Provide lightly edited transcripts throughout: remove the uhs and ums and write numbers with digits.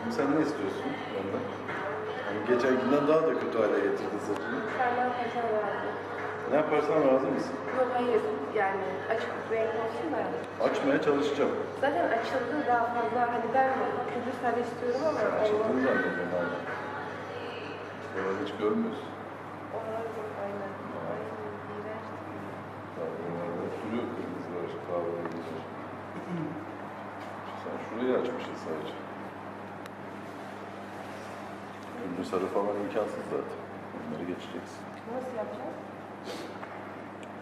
Şimdi sen ne istiyorsun benden? Yani geçenkinden daha da kötü hale getirdin saçını. Senden kaçan razı. Ne yaparsan razı mısın? Yok hayır, yani açık renk olsun da. Açmaya çalışacağım. Zaten açıldı daha fazla, hani ben kötü sen istiyorum ama... Açıldığını zannediyorum hala. Oraları hiç görmüyorsun. Oralar yok, aynen. Aynen, iğrenç. Oralarda sürüyor kırmızılar, kahveye gidiyor. Sen şurayı açmışsın sadece. Ünlü sarı falan imkansız zaten. Onları geçeceksin. Nasıl yapacağız?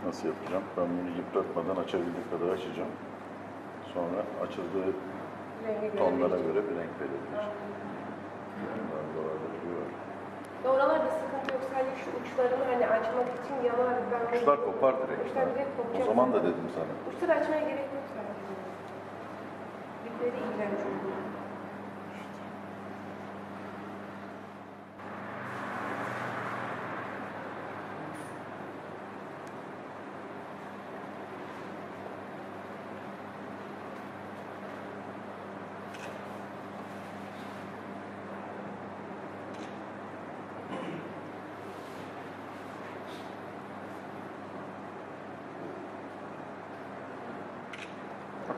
Nasıl yapacağım? Ben bunu yıpratmadan açabildiği kadar açacağım. Sonra açıldığı tonlara göre bir renk verilir. Oralarda sıkıntı yok. Sadece şu uçlarını hani açmak için yanar. Uçlar kopar direkt. Uçlar direkt kopacak. O zaman da dedim sana. Uçları açmaya gerek yok sanki. Bitleri iğrenç oluyor.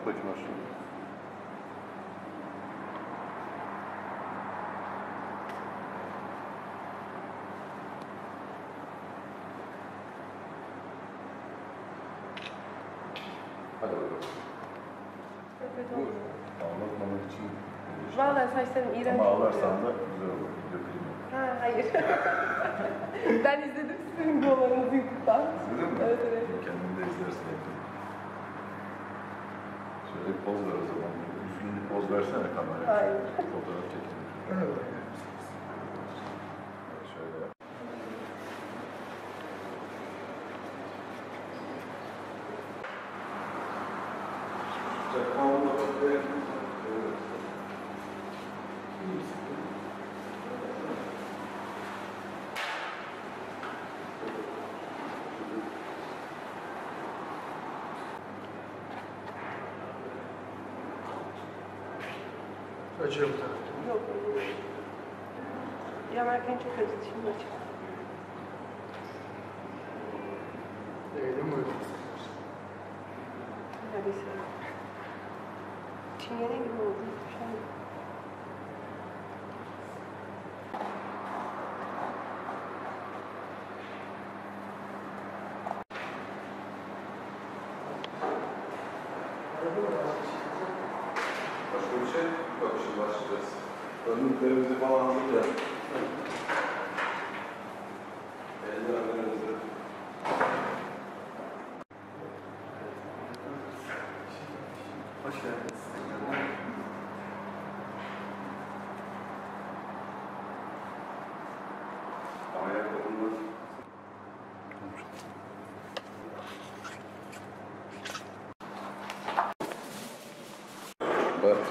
Bakayım aşağıya. Hadi bakalım. Ağlatmamak için... Valla saçlarım iğrenç oluyor. Ama ağlarsan da güzel olur. Dökülme. Ha hayır. Ben izledim sizin dolarınızı YouTube'dan. İzledin mi? Evet evet. Kendini de izlersin hep. Şöyle bir poz ver o zaman. Üzgün bir poz versene kameraya. Hayır. Fotoğraf çekin. Evet. Şöyle yap. Çakmağımda bakıyorum. Acıyor mu taraftan? Yok. Yanarken çok acıdı, şimdi acıyor. Değilim mi? Neredeyse. Çingene gibi oldu. Önlüklerimizi falan alacağız. Eldivenlerimizi. Hoş geldiniz. Ayakkabımız. Bak.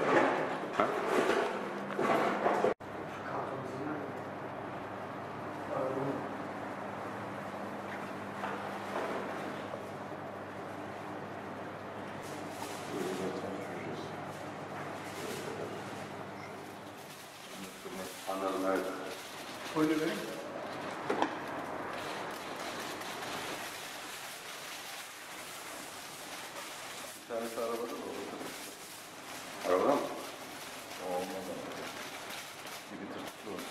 Buyurun beyim. Bir tanesi arabada mı olur? Arabada mı? Olmaz ama. Bir tırtıklı olur.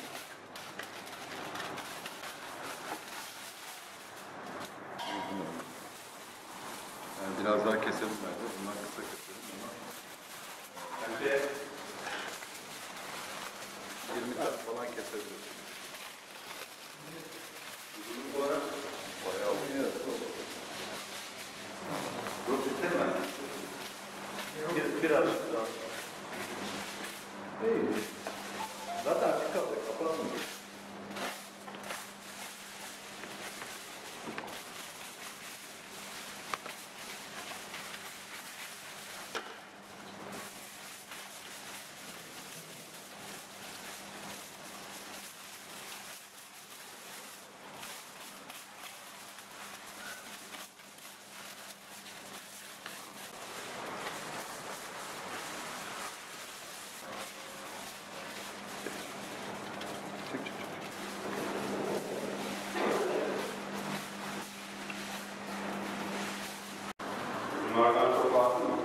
Yani biraz daha keselim bence. Bundan kısa keselim ama. Bence 20 tane falan kesebiliriz. Bu ara bayağı uyuyoruz. Yok bitti mi? Yok. Biraz daha. İyi. Zaten açık kaldı. Kapanmıyor. Bunlardan çok baktın mı?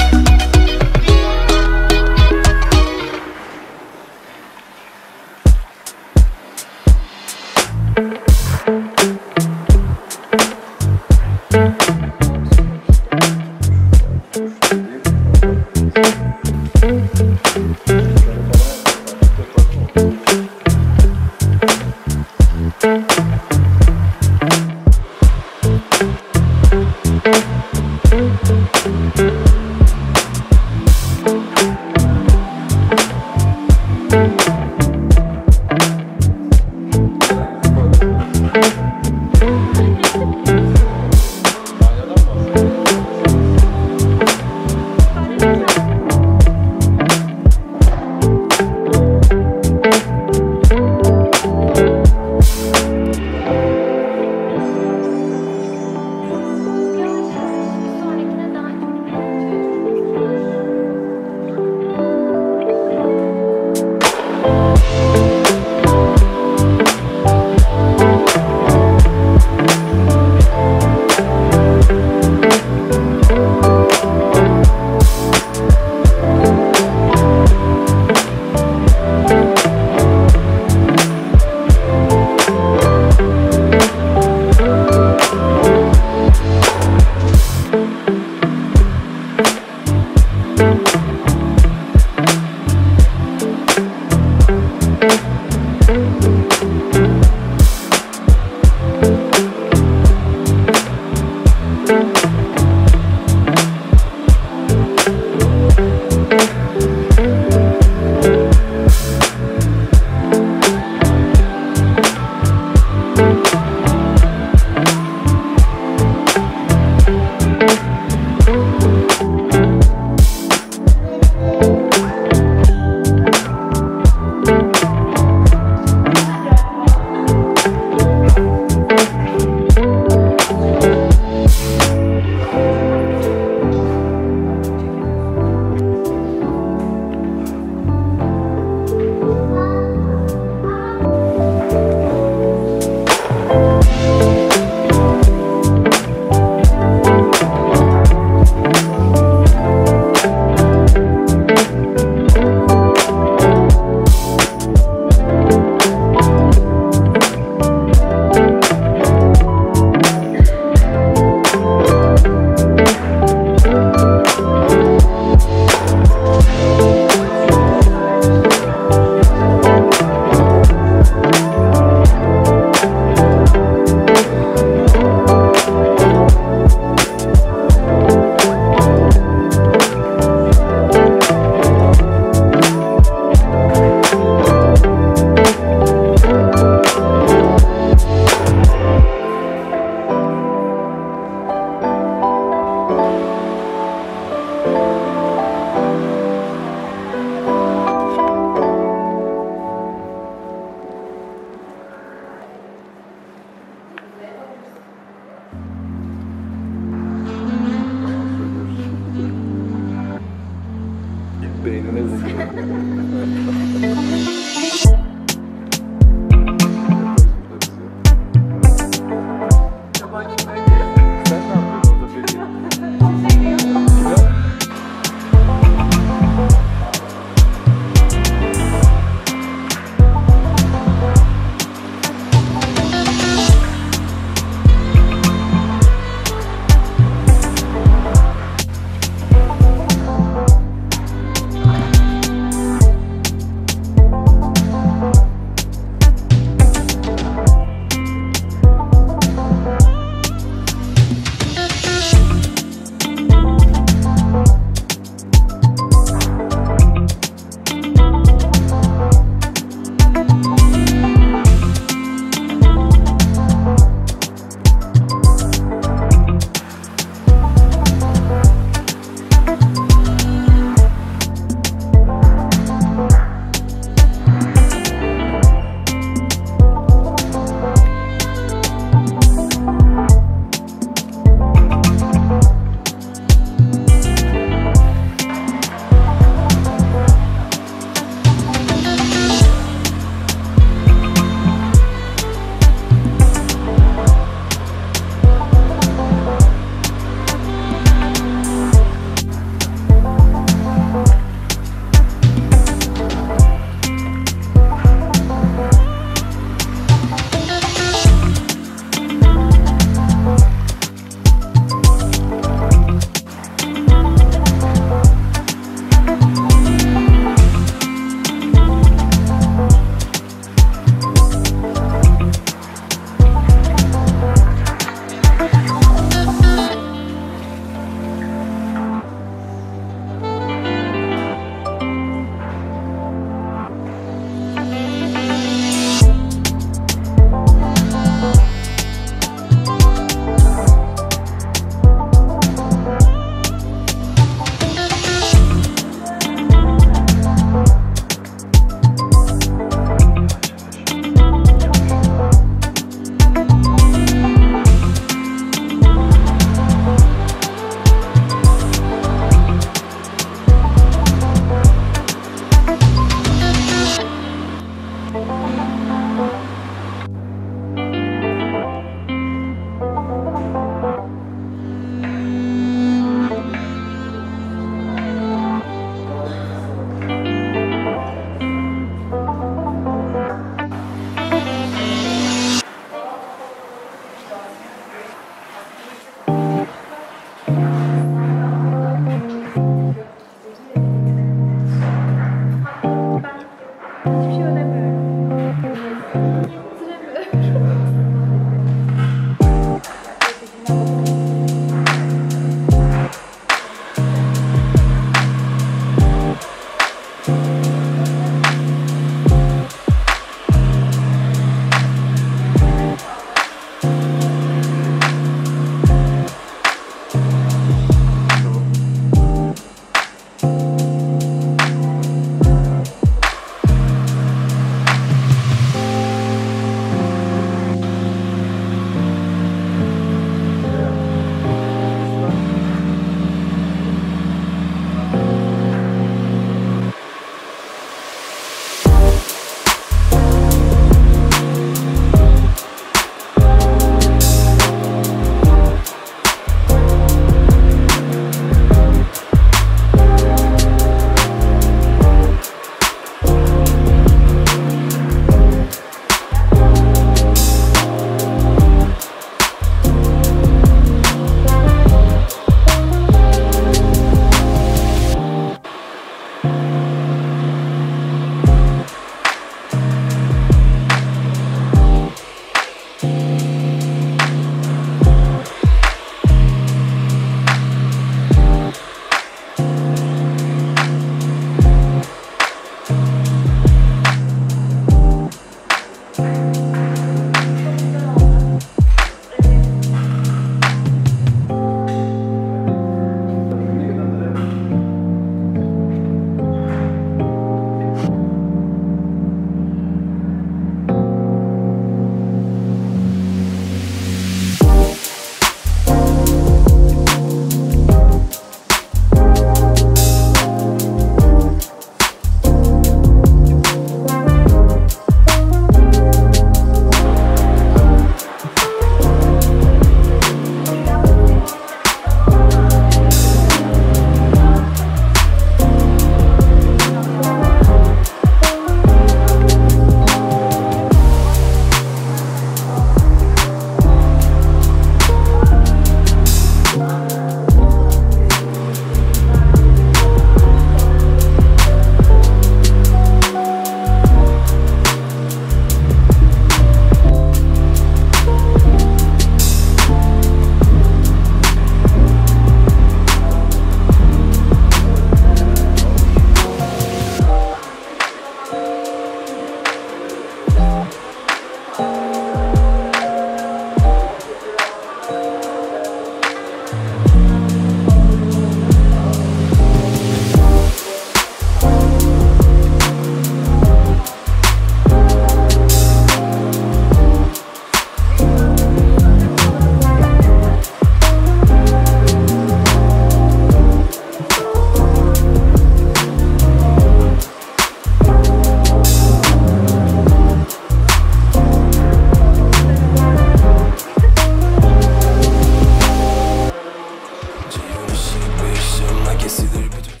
istiyorum. Herkesidir bütün.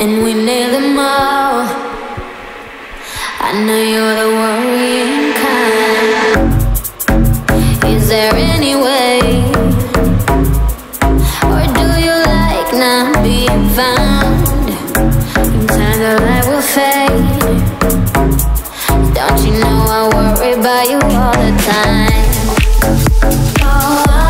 And we nail them all. I know you're the worrying kind. Is there any way, or do you like not being found? In time the light will fade. Don't you know I worry about you all the time? All the time.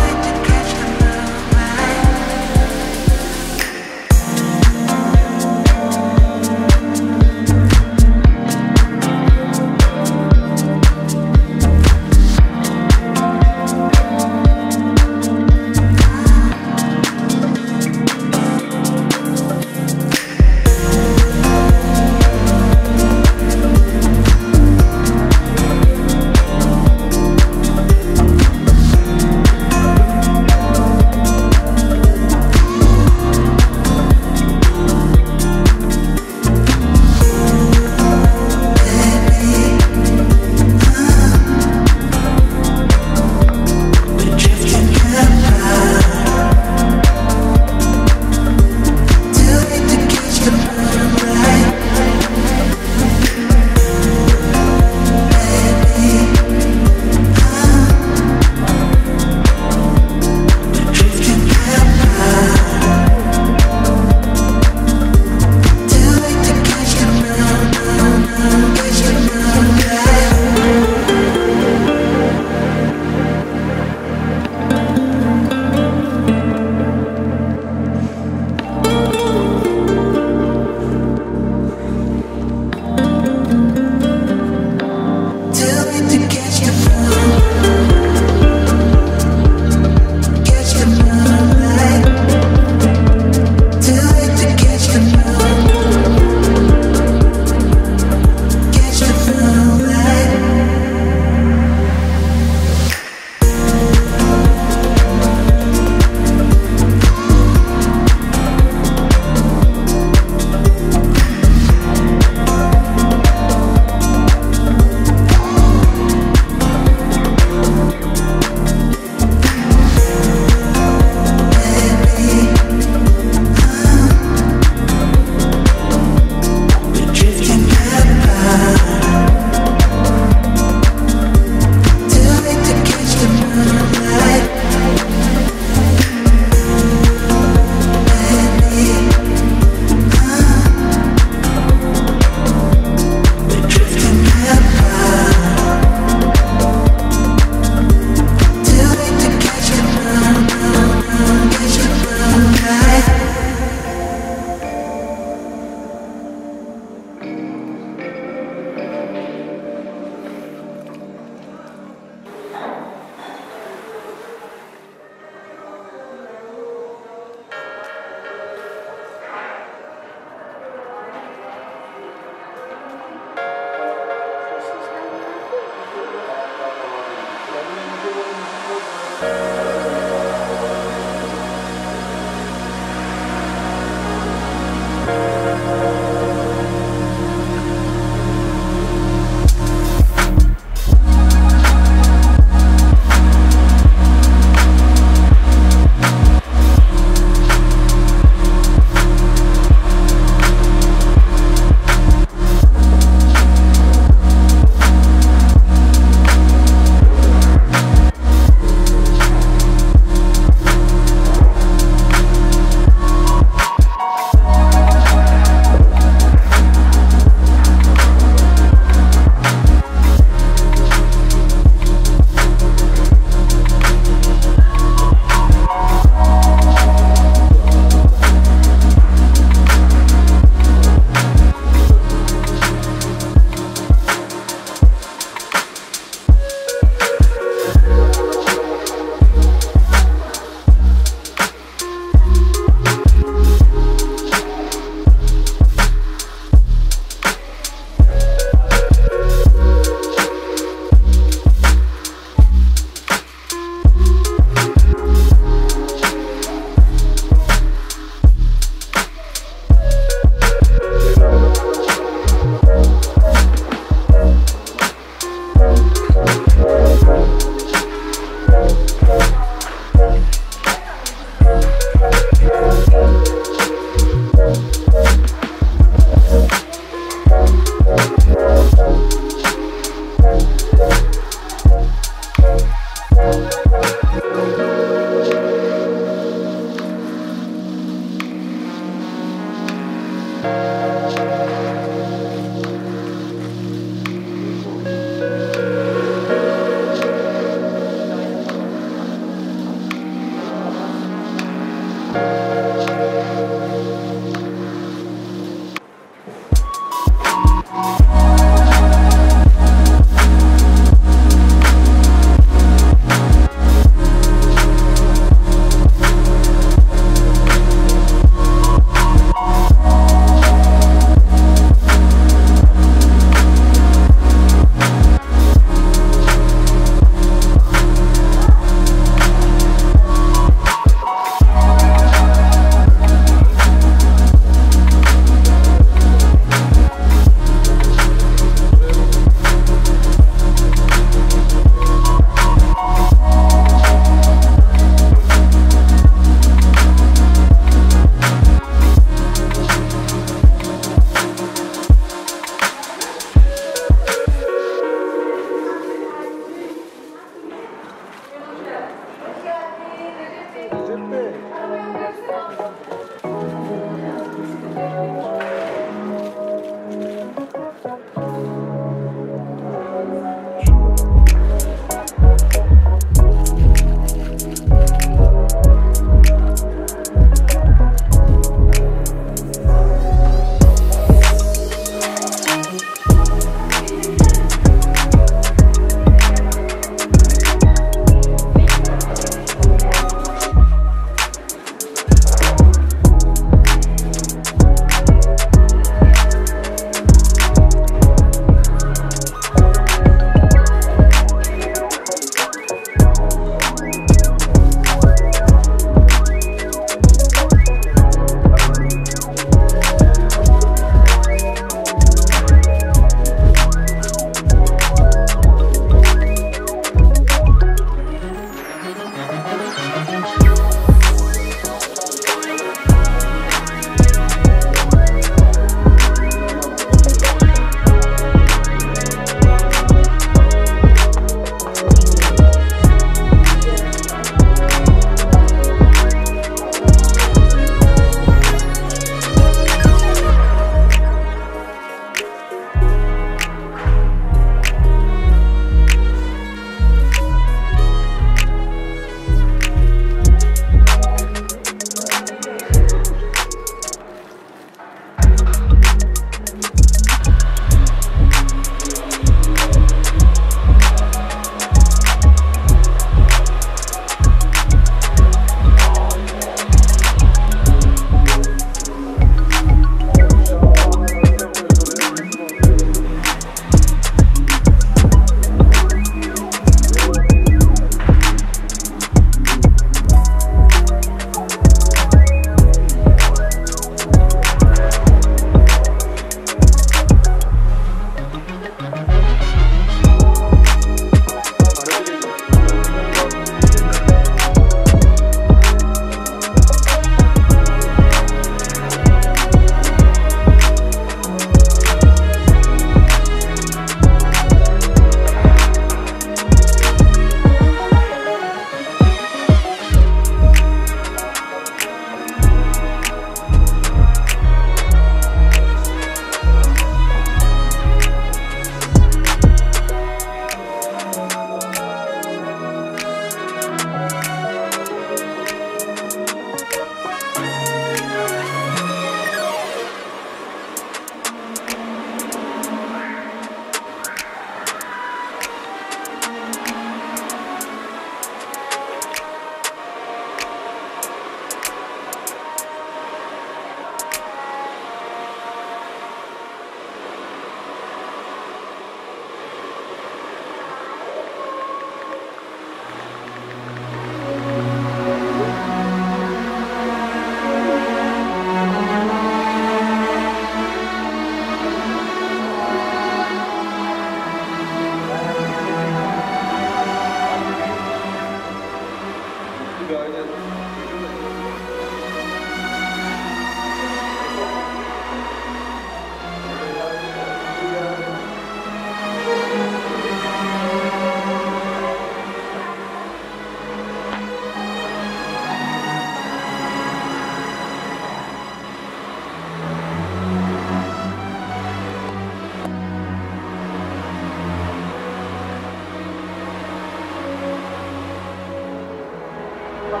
Açtığımızda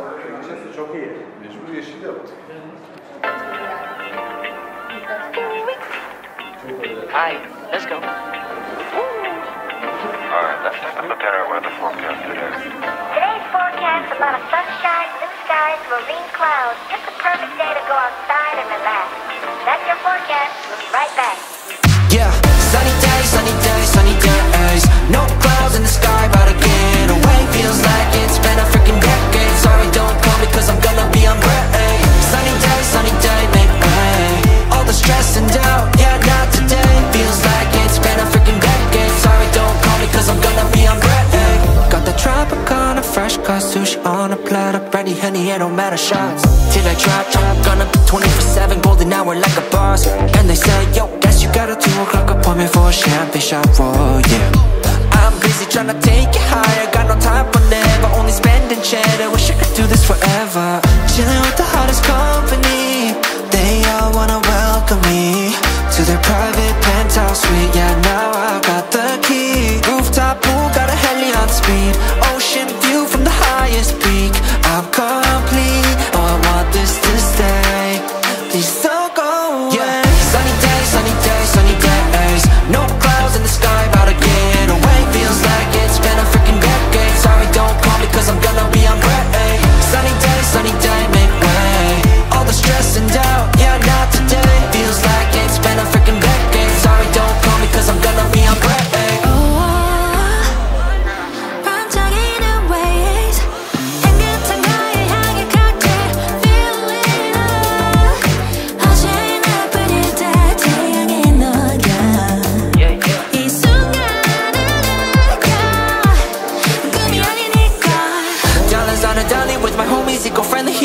açıkçası çok iyi. Mecbur yeşil yaptık. Hi, let's go. All right, let's take a look at our weather forecast today. Today's forecast about a sunshine, blue skies, marine clouds. It's a perfect day to go outside and relax. That's your forecast. We'll be right back. Yeah, sunny day, sunny day, sunny days. No clouds in the sky, but again, away feels like it's been a freaking decade. Sorry, don't come because I'm gonna be on break. Sunny day, make way. All the stress and doubt, yeah, not today. Feels like it's been a freaking decade. Sorry, don't call me because I'm gonna be on break. Got the Tropicana, fresh cut sushi on a platter. Brandy, Henny, it don't matter, shots till I drop, gonna be 24/7, golden hour like a boss. And they say, yo, guess you got a 2 o'clock appointment for a champagne shot, whoa, yeah. I'm busy trying to take it higher, got no time for never, only spending cheddar. Wish I could do this forever. Chilling with the hottest company, they all wanna welcome me to their private penthouse suite. Yeah, now I got the key. Rooftop pool, got a heli on speed. Ocean view from the highest peak. I'm complete, oh, I want this to stay. Please don't go away. Yeah. Sunny day, sunny day, sunny days. No clouds in the sky, about to get away. Feels like it's been a freaking decade. Sorry, don't call me, cause I'm gonna be on break. Sunny day, make way. All the stress and doubt, yeah, not today. Feels like it's been a freaking decade. Sorry, don't call me, cause I'm gonna be on break.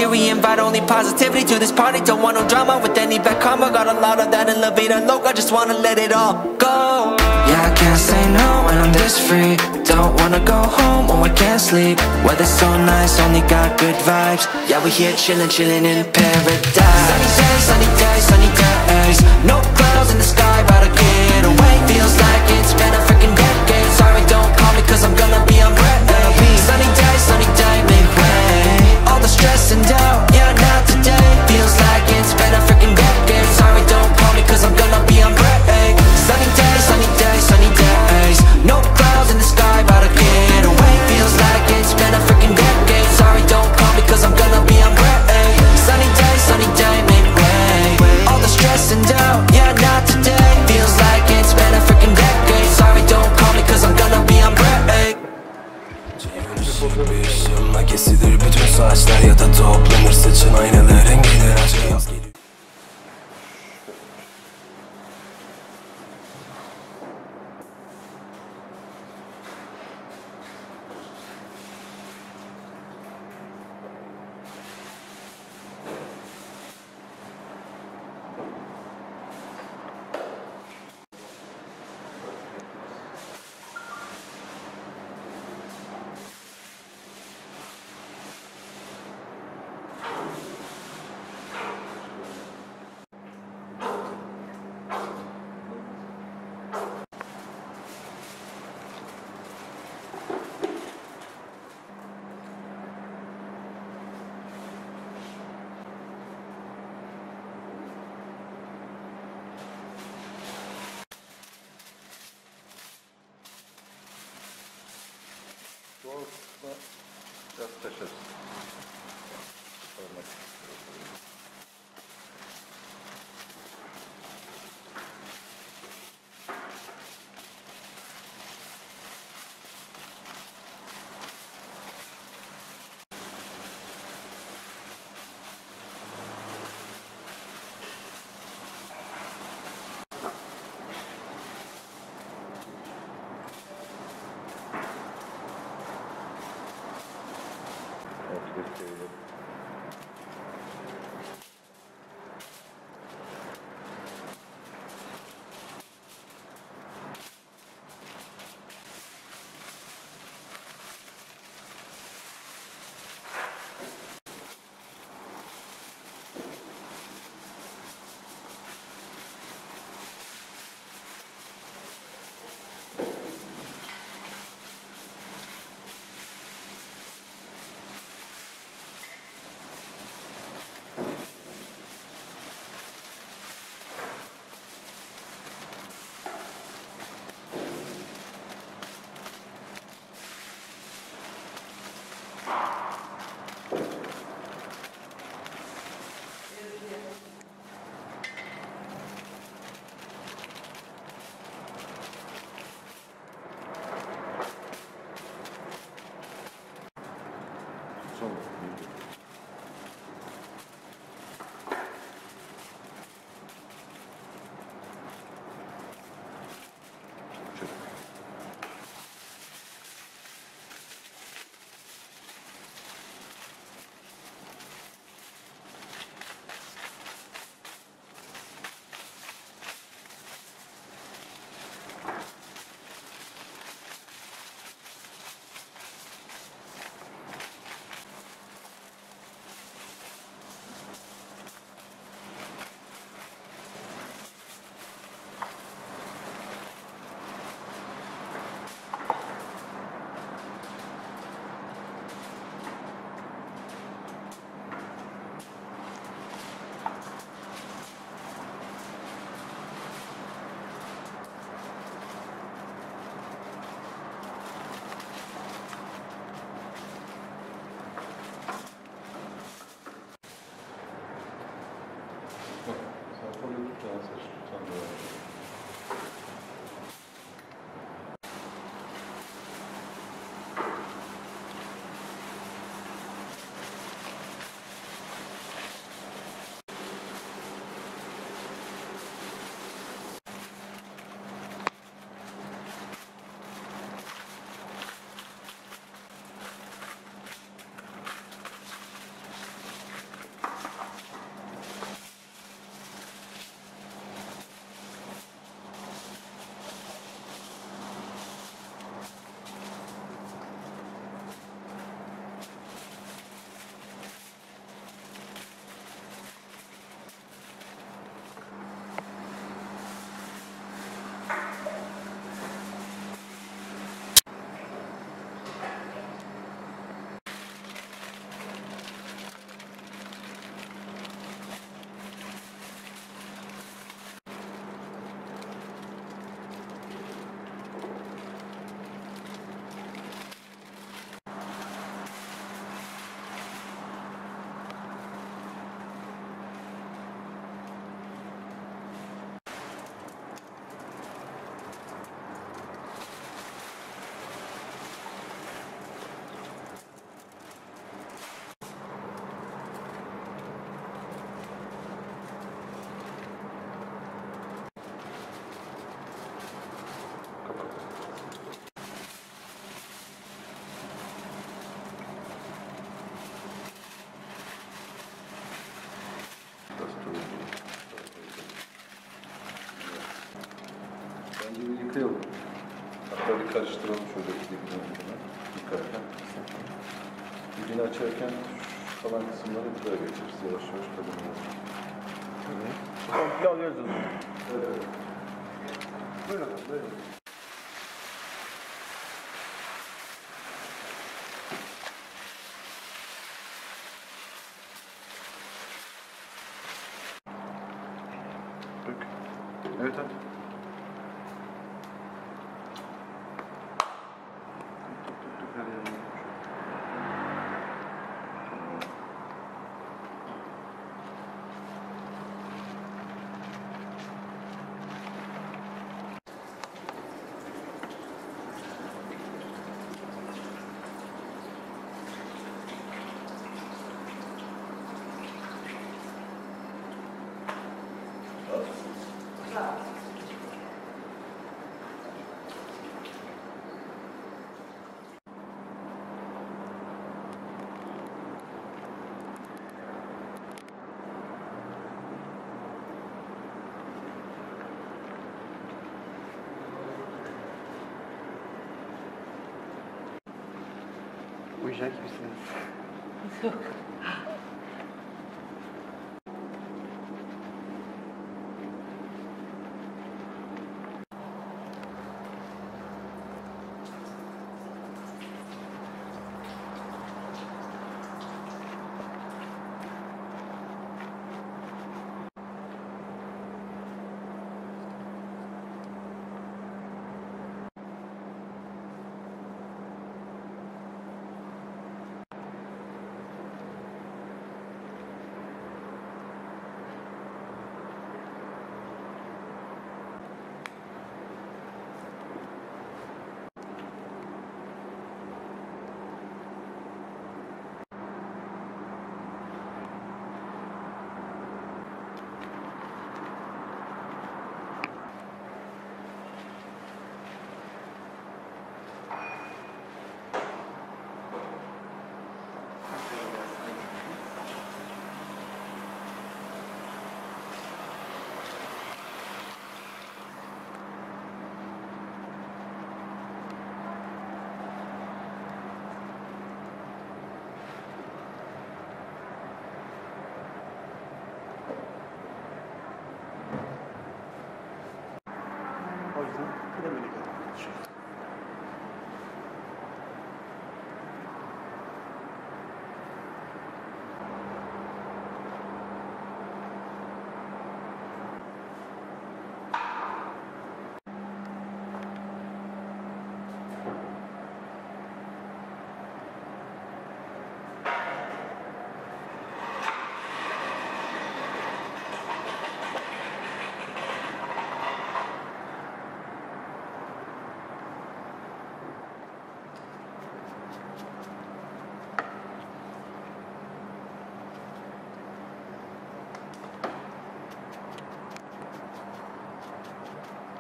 Here we invite only positivity to this party. Don't want no drama with any bad karma. Got a lot of that in La Vida Loca. Just wanna let it all go. Yeah, I can't say no when I'm this free. Don't wanna go home or I can't sleep. Weather's so nice, only got good vibes. Yeah, we here chillin', chillin' in paradise. Sunny day, sunny day, sunny days. No clouds in the sky, about to get away. Feels like it's been a freaking decade. Sorry, don't call me cause I'm gonna be on break. Sunny day, make way. All the stress and doubt, yeah, not today. Feels like it's been a freaking decade. Sorry, don't call me cause I'm gonna be on break. Sunny day, sunny day, sunny days. No clouds in the sky, about to get away. Feels like it's been a freaking decade. Sorry, don't call me cause I'm gonna be on break. Sunny day, make way. All the stress and doubt, yeah, not today. Feels like it's been a freaking decade. Sorry, don't call me cause I'm gonna be on break. Sürmek kesilir bütün saçlar ya da toplanır saçın aynalar rengiler aşka yaz gelir. Yıkayalım. Hatta bir karıştıralım şöyle dibini ucuna. Yıkarken. Dibini açarken şu kalan kısımları buraya geçiriz. Yavaş yavaş tadımlar. Komple alıyoruz onu. Evet. Buyurun. Buyurun. Evet abi. Uyuyacak gibisiniz. Yok.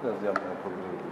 Biraz yanma yapabilirim.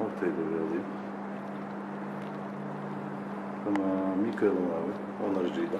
Ortayı da bir alayım. Tamam, yıkayalım abi onarıcıyla.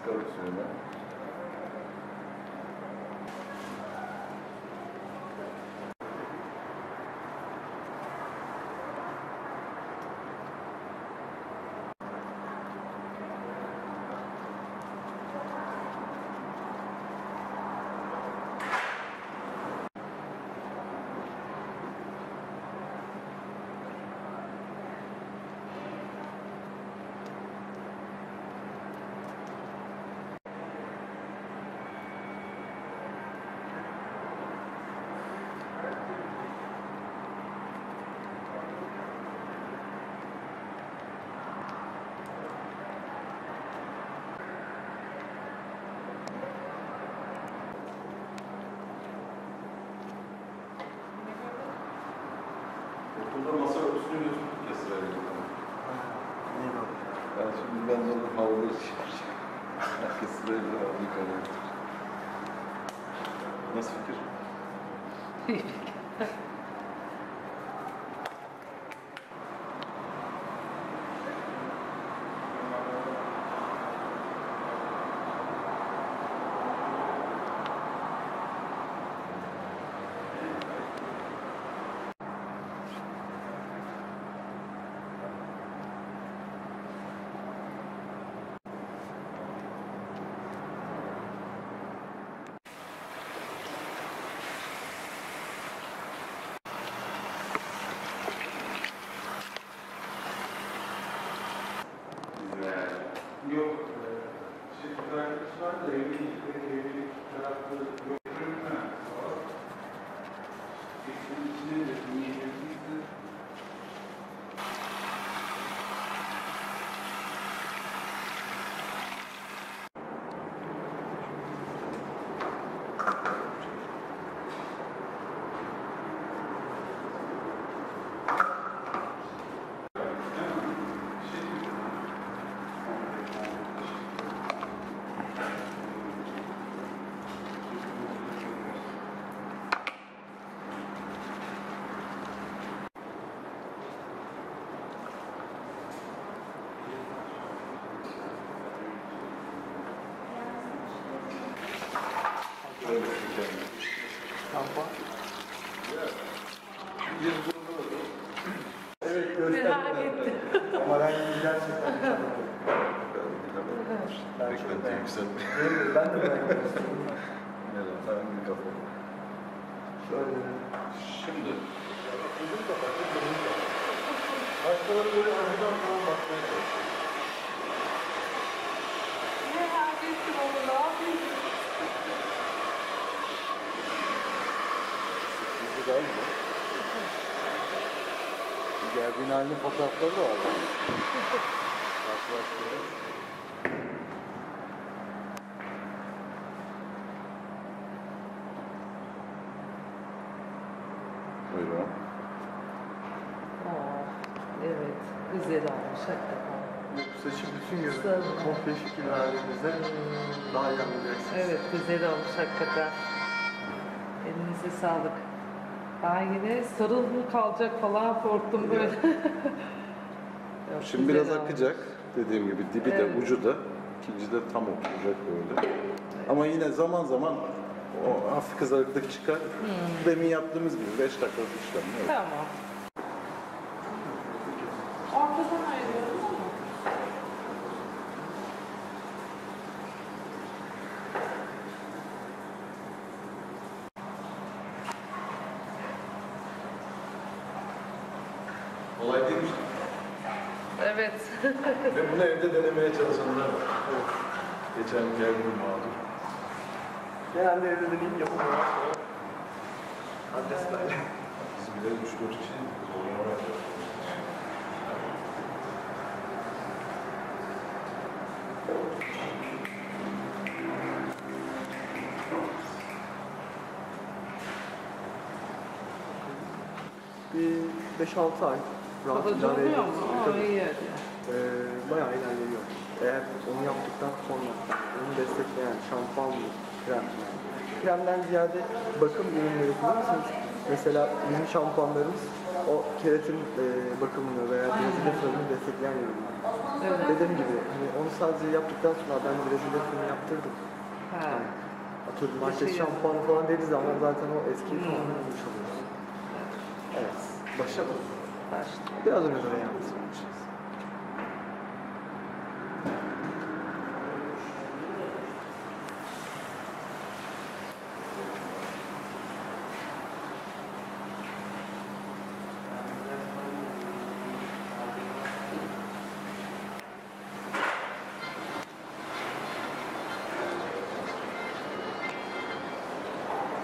Sıkarım suyuna. Ben de onu havlu çıkacağım. Herkes sırayla havlu yıkanıyordur. Nasıl fikir? İyi fikir. Geldiğin halinin fotoğrafları da var. Buyurun. Evet, güzel olmuş hakikaten. Saçın bütün yüzü komple şekil halimizde daha yanılacaksınız. Evet, güzel olmuş hakikaten. Elinize sağlık. Ben yine sarıl mı kalacak falan korktum böyle. Yok, şimdi biraz akacak dediğim gibi dibi evet. De ucu da ikinci de tam oturacak böyle. Evet. Ama yine zaman zaman o hafif kızarıklık çıkar. Demin yaptığımız gibi 5 dakikalık işlem. Evet. Tamam. Ortadan ayırıyoruz ama. Olay değil mi? Evet. Ve bunu evde denemeye çalışanlar var. Evet. Geçen geldim mağdur. Genelde evde deneyim yapamıyorum. Adreslerle. Biz bile 3-4 kişi zorlama yapıyoruz. Bir 5-6 ay. Rahat idare ediyoruz. Bayağı ilerliyor. Eğer onu yaptıktan sonra onu destekleyen şampuan mı, krem mi? Kremden ziyade bakım ürünleri kullanırsanız, mesela bizim şampuanlarımız o keratin bakımını veya brezilya fırını destekleyen ürünler. Evet. Dediğim gibi hani onu sadece yaptıktan sonra ben brezilya fırını yaptırdım. Yani, atıyorum market şampuanı falan deriz ama zaten o eski fırını bulmuş oluyoruz. Evet, başarılı. Biraz önce oraya yansımışız.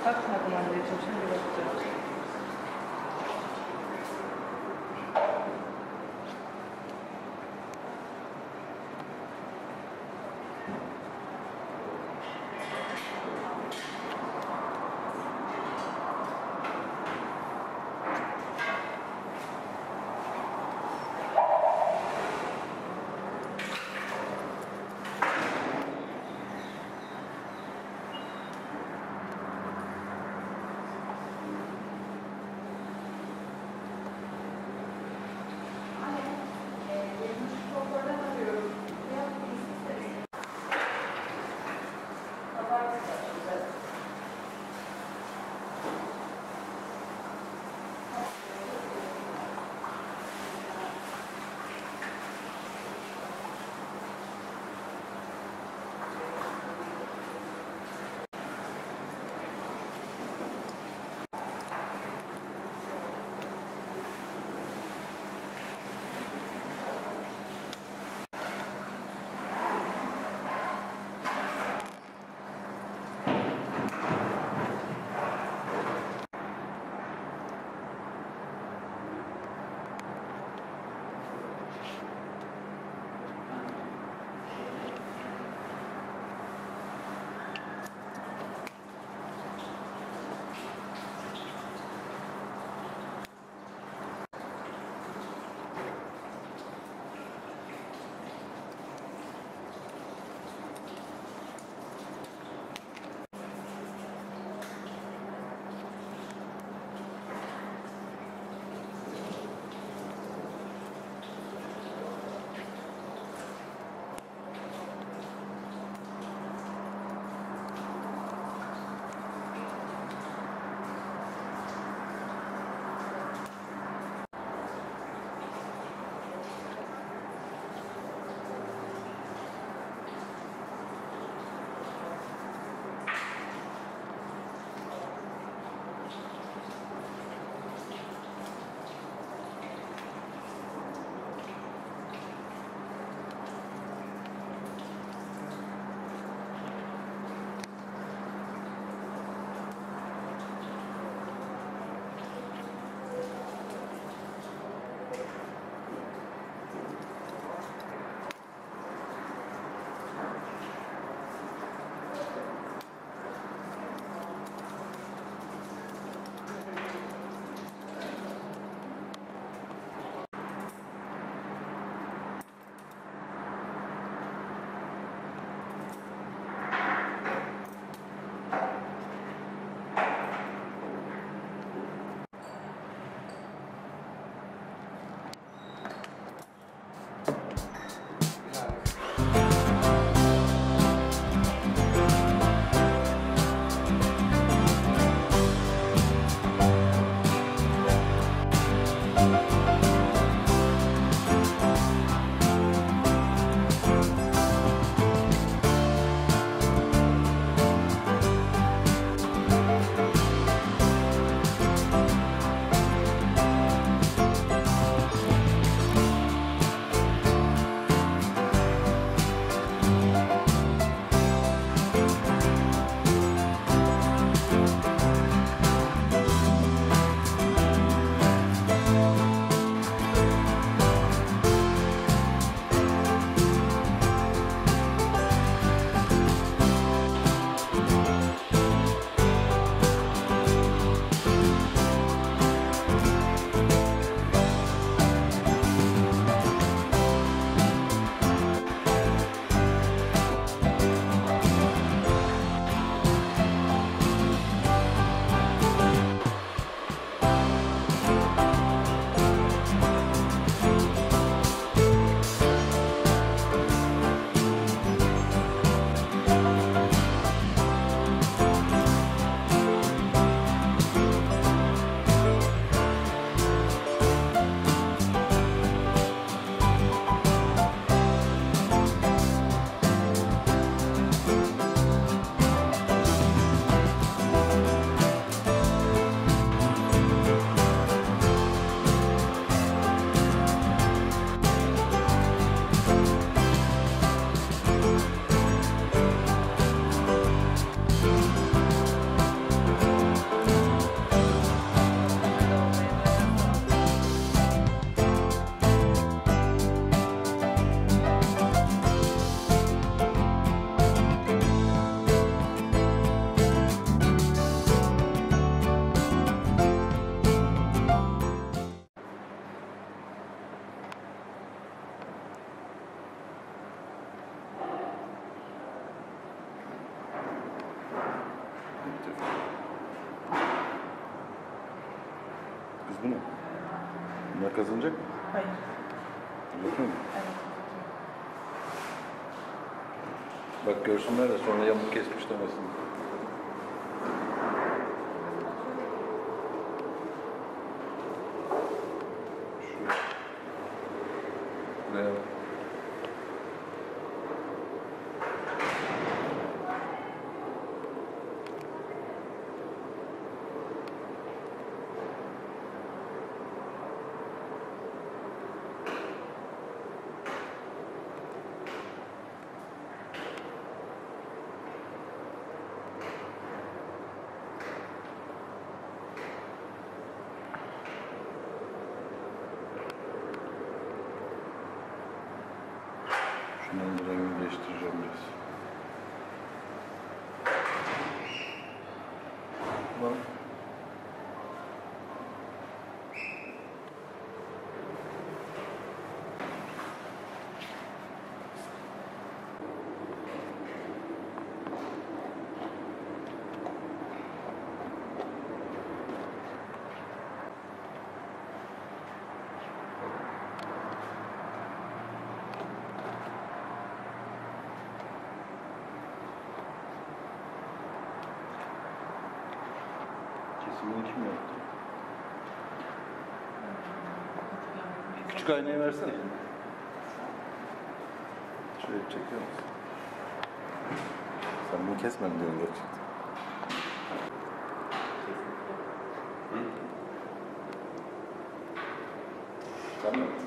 Takmadım anneciğim, şimdi bakacağım. Kız bu mu? Bunlar kazanacak mı? Hayır. Bakayım mı? Evet. Bak görsünler de sonra yamuk kesmiş demesin. Şundan da rengini değiştireceğim biraz. Tamam. Bunu kim yaptı? Küçük aynayı versene. Şöyle çekiyor musun? Sen bunu kesmedin diyorum gerçekten. Sen mi yaptın?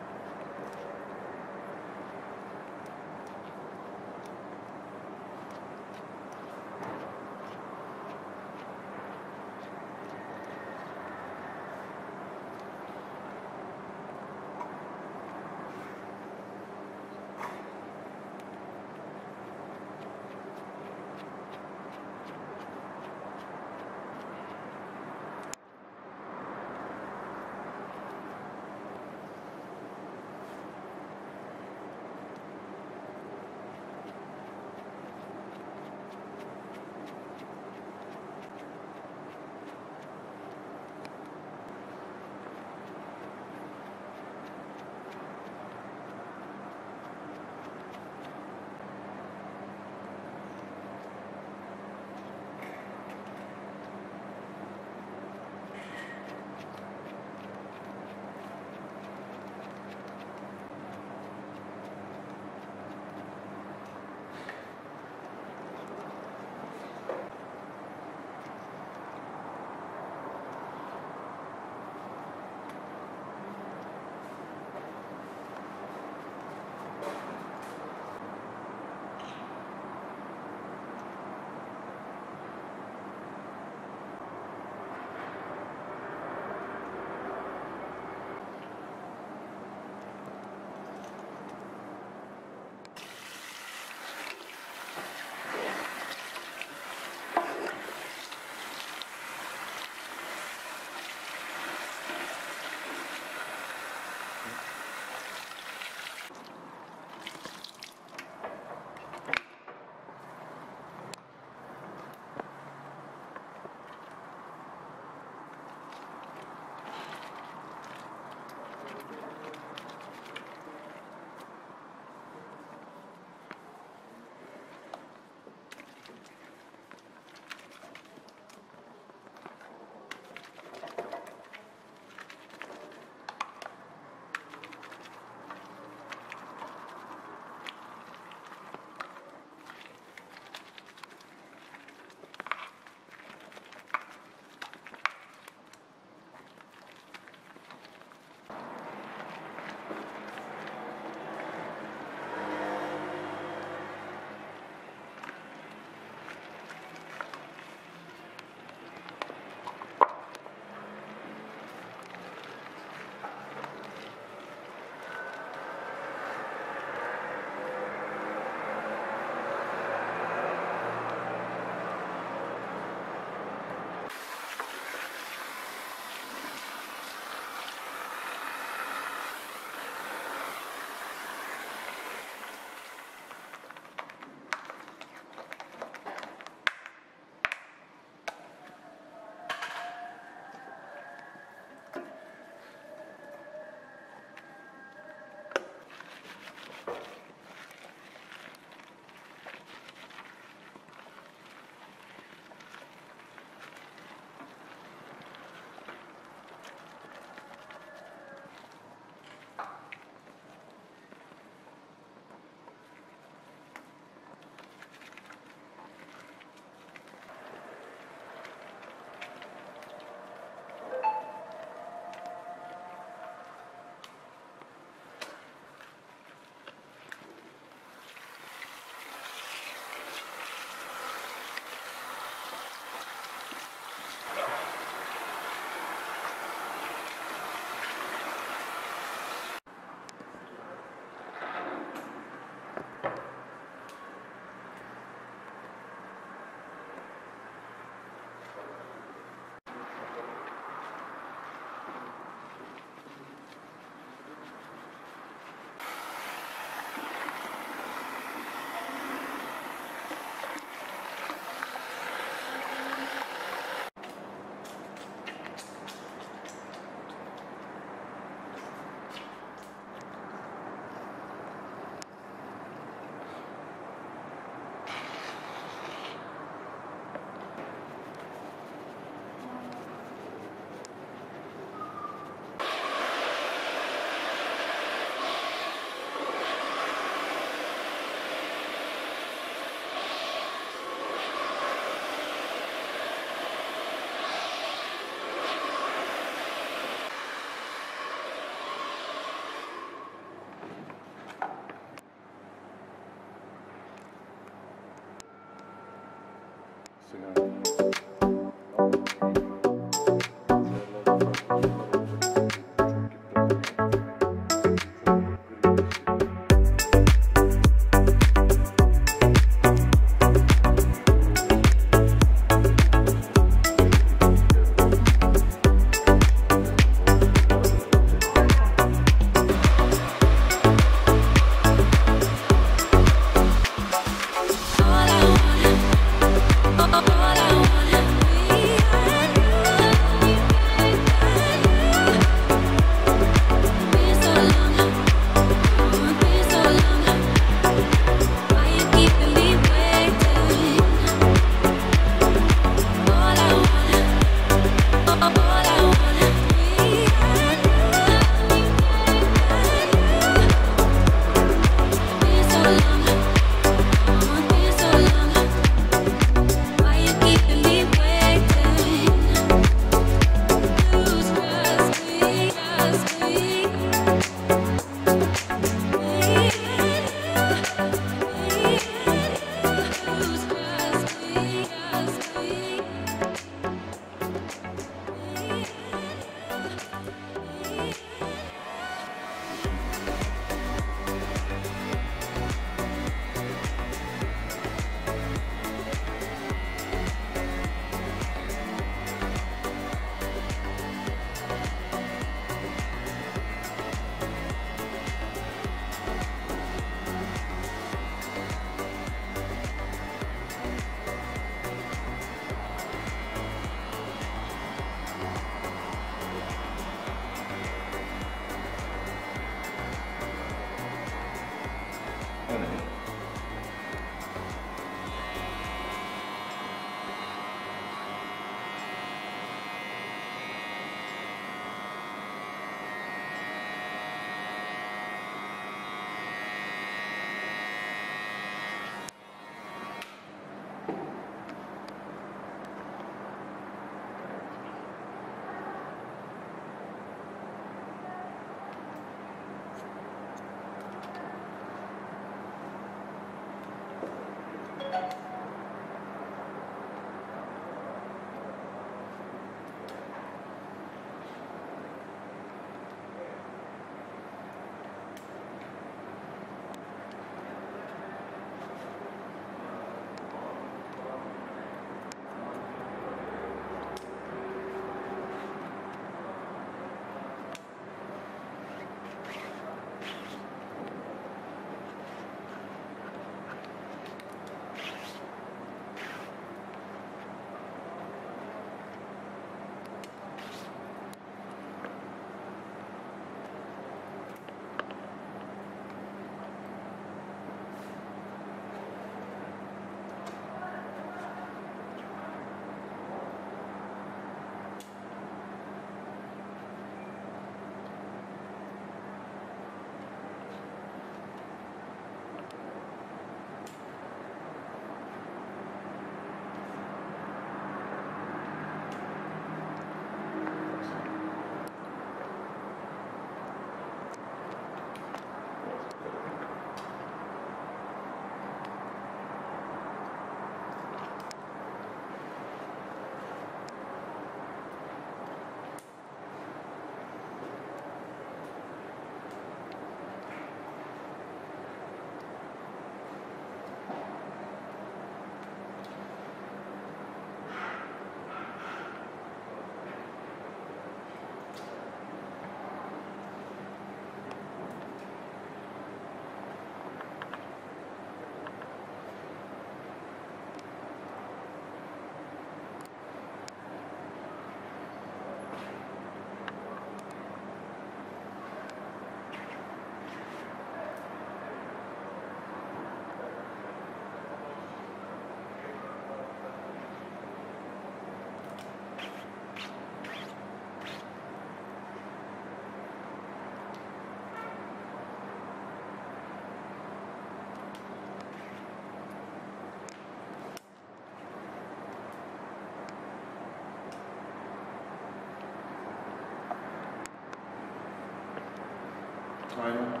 Time.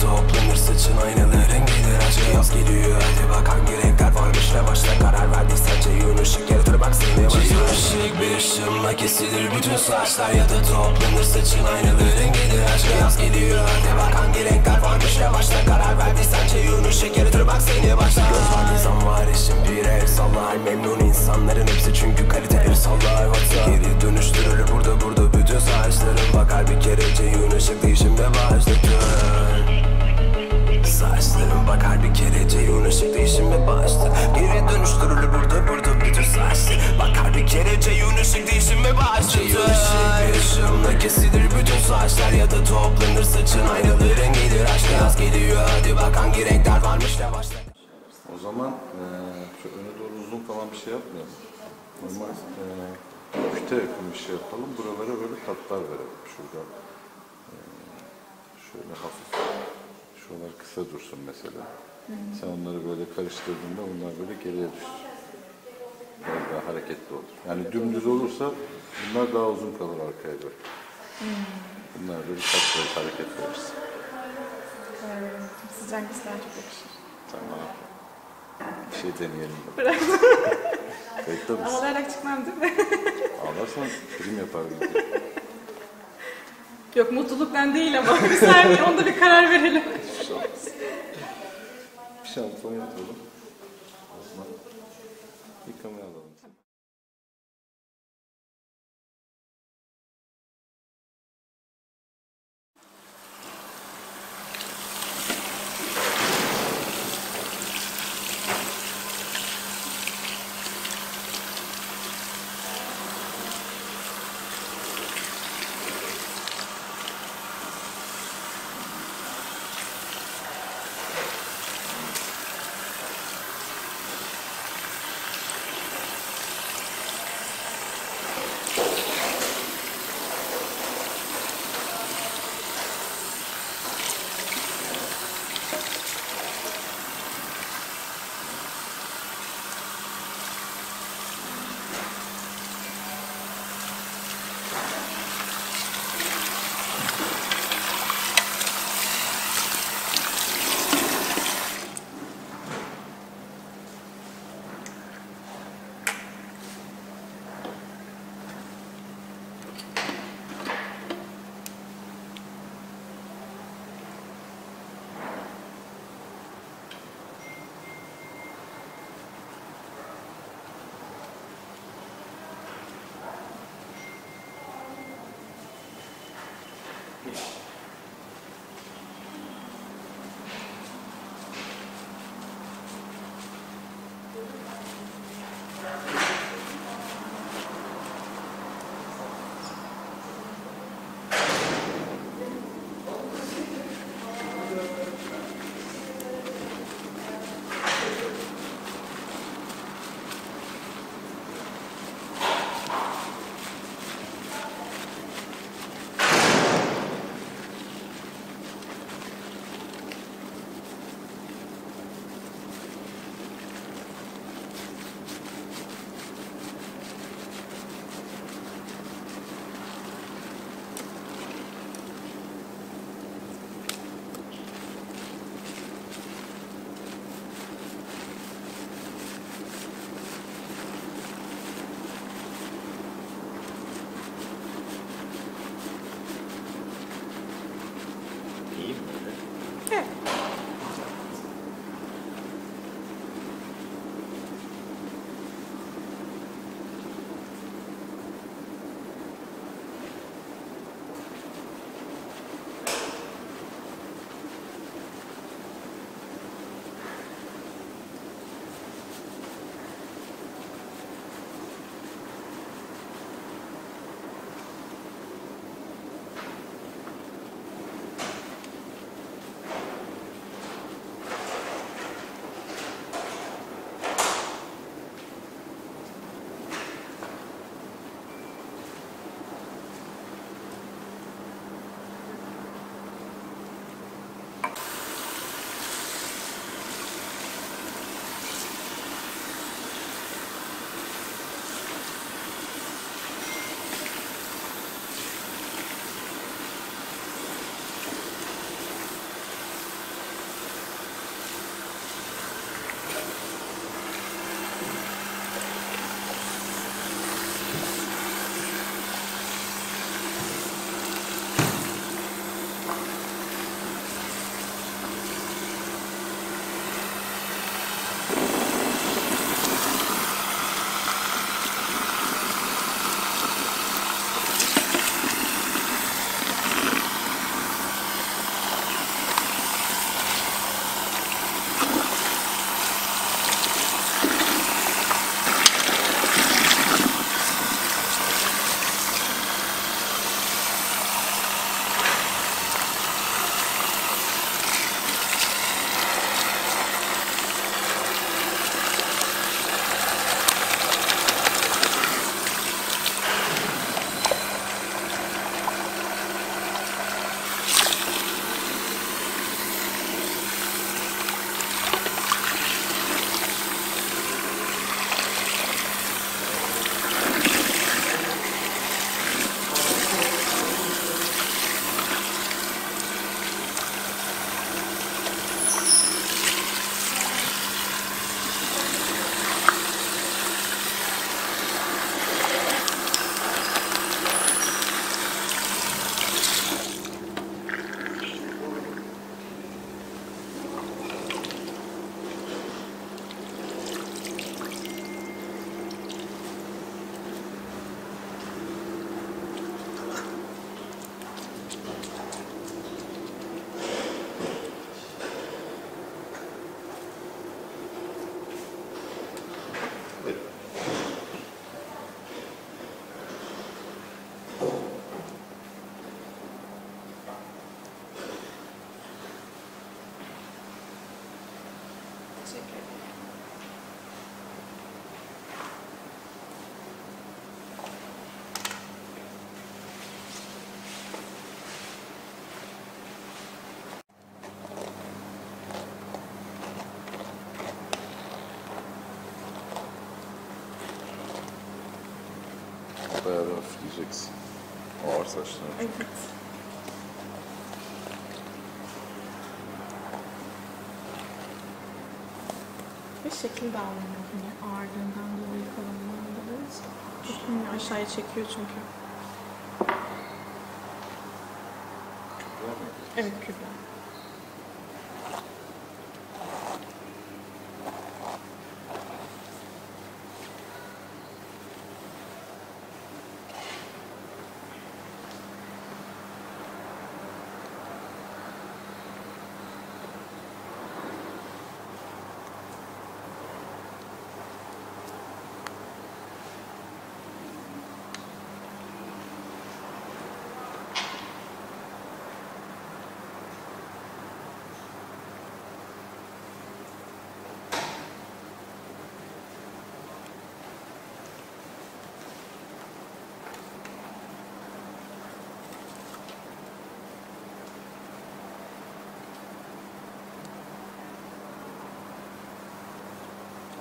Toplanır saçın aynalı rengidir aşkı yaz geliyor hadi bak hangi renkler varmış ne başta karar verdiysen Ceyhun ışık yaratır bak seni başlar Ceyhun ışık bir ışınla kesilir bütün saçlar ya da toplanır saçın aynalı rengidir aşkı yaz geliyor hadi bak hangi renkler varmış ne başta karar verdiysen Ceyhun ışık yaratır bak seni başlar Göz var insan var işin bir el sallar memnun insanların hepsi çünkü kalite el sallar WhatsApp geri dönüştürülür burada bütün saçların bakar bir kere Ceyhun ışık değişimde başlatır Saçlarım bakar bir kere Ceyhun ışık değişimde başladı Geri dönüştürülür burada bütün saçlar Bakar bir kere Ceyhun ışık değişimde başladı Ceyhun ışık bir ışığımla kesilir bütün saçlar Ya da toplanır saçın ayrılır rengidir aşk Yaz geliyor hadi bak hangi renkler varmış ne başlar O zaman şu öne doğru uzun falan bir şey yapmayalım Normal küte yakın bir şey yapalım Buralara böyle tatlar verelim Şurada şöyle hafif Şuralar kısa dursun mesela. Sen onları böyle karıştırdığında bunlar böyle geriye düşür. Biraz daha hareketli olur. Yani dümdüz olursa bunlar daha uzun kalır arkaya doğru. Bunlar böyle tatlı hareketli olursa. Sıcak güzel çok yakışır. Tamam. Bir şey deneyelim. Bırak. Bekle misin? Ağlayarak çıkmam değil mi? Ağlarsan prim yapar gibi. Yok mutluluktan değil ama bir saniye onda bir karar verelim. Bir şans oynatalım. Osman. Bir kamera alalım. pair of physics or such things. Bir şekil davranıyor yine ağırlığından dolayı kalınlandırırız. Bütününü aşağıya çekiyor çünkü. Kübra mı? Evet, kübra.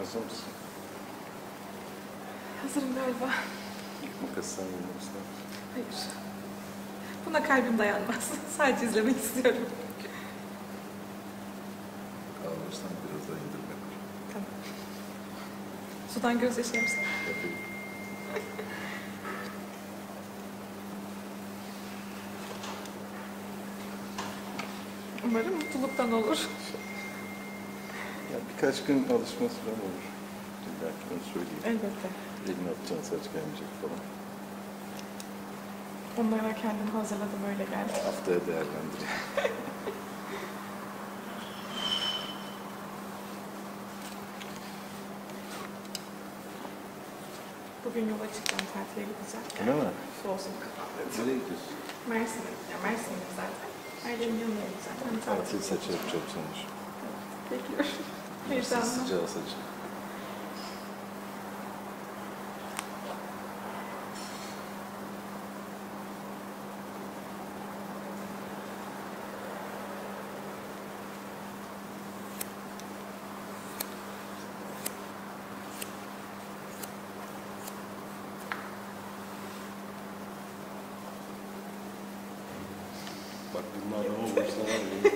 Hazır mısın? Hazırım galiba. Makasını yürümek ister misin? Hayır. Buna kalbim dayanmaz. Sadece izlemek istiyorum. Ağlarsan biraz daha indirmek. Tamam. Sudan gözyaşlarım sana. Yapayım. Umarım mutluluktan olur. Birkaç gün alışma süren olur. Belki onu söyleyeyim. Elbette. Elini atacaksın, saç gelmeyecek falan. Onlara kendini hazırladım, öyle geldi. Haftaya değerlendireyim. Bugün yola çıkacağım, tatile gideceğim. Öyle mi? Soğusun. Nereye gidiyorsun? Mersin'e gideceğim. Mersin'e zaten. Ailemin yanına gideceğim. Tatil saçı yapacağım sanmış. Bekliyorum. Heyecanlı. Sıcağı saçı. Bak bunlar ama boşlar var.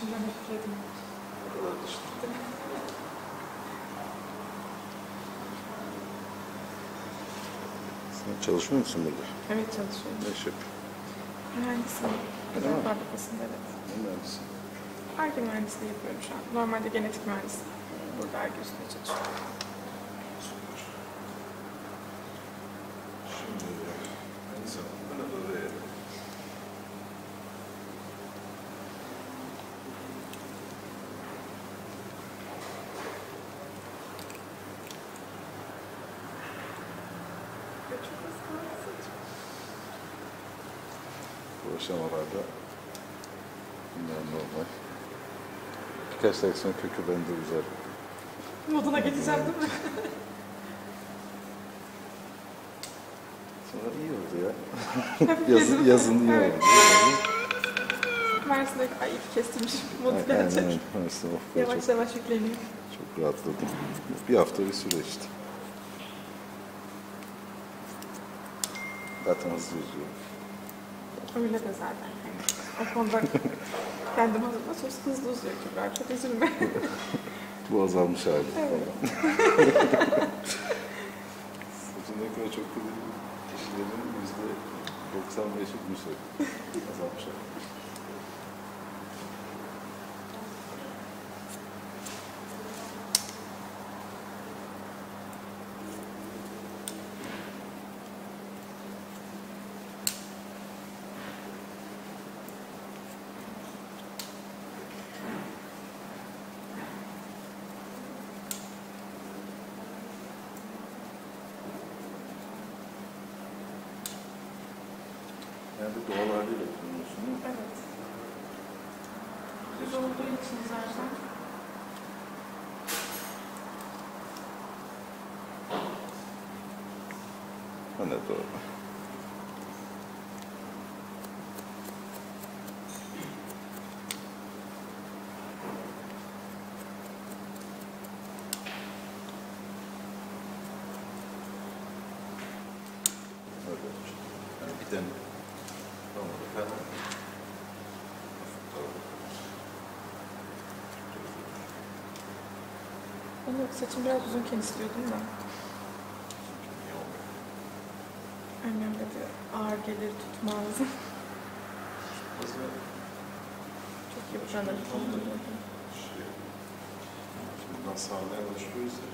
Şimdi ben üfledim. O kadar düşündüm. Sen çalışmıyor musun burada? Evet, çalışıyorum. Ne iş yapıyorsun? Mühendisim. Özel fabrikasında, evet. Ne mühendisin? Arge mühendisliği yapıyorum şu an. Normalde genetik mühendisliği. Burada Arge üstüne çalışıyorum. Süper. Şimdi en zamanda da oraya. Bu aşamalarda bunlar normal. Birkaç dakika sonra kökü bende uzar. Moduna geçeceğim değil mi? Sonra iyi oldu ya. Yazın iyi oldu. Mersin'deki ay ilk kestirmişim. Modu gelecek. Yavaş yavaş yükleniyor. Çok rahatladım. Bir hafta bir süreçti. Zaten hızlı uzuyor. Öyle de zaten. O konuda kendim hazırda söz hızlı uzuyor Kübra. Çok üzülme. Bu azalmış hali. Evet. Saçındaki kadar çok kıdırlı kişilerin %95'i bu şey. Azalmış hali. Yani bu doğalarda da kullanıyorsun değil mi? Evet. Düz olduğu için zaten open the door. Saçım biraz uzun kestiriyordum da. Annem dedi ağır gelir tutma ağzı. Çok iyi bir tane tutmadım. Buradan sağlayan alışıyoruz ya.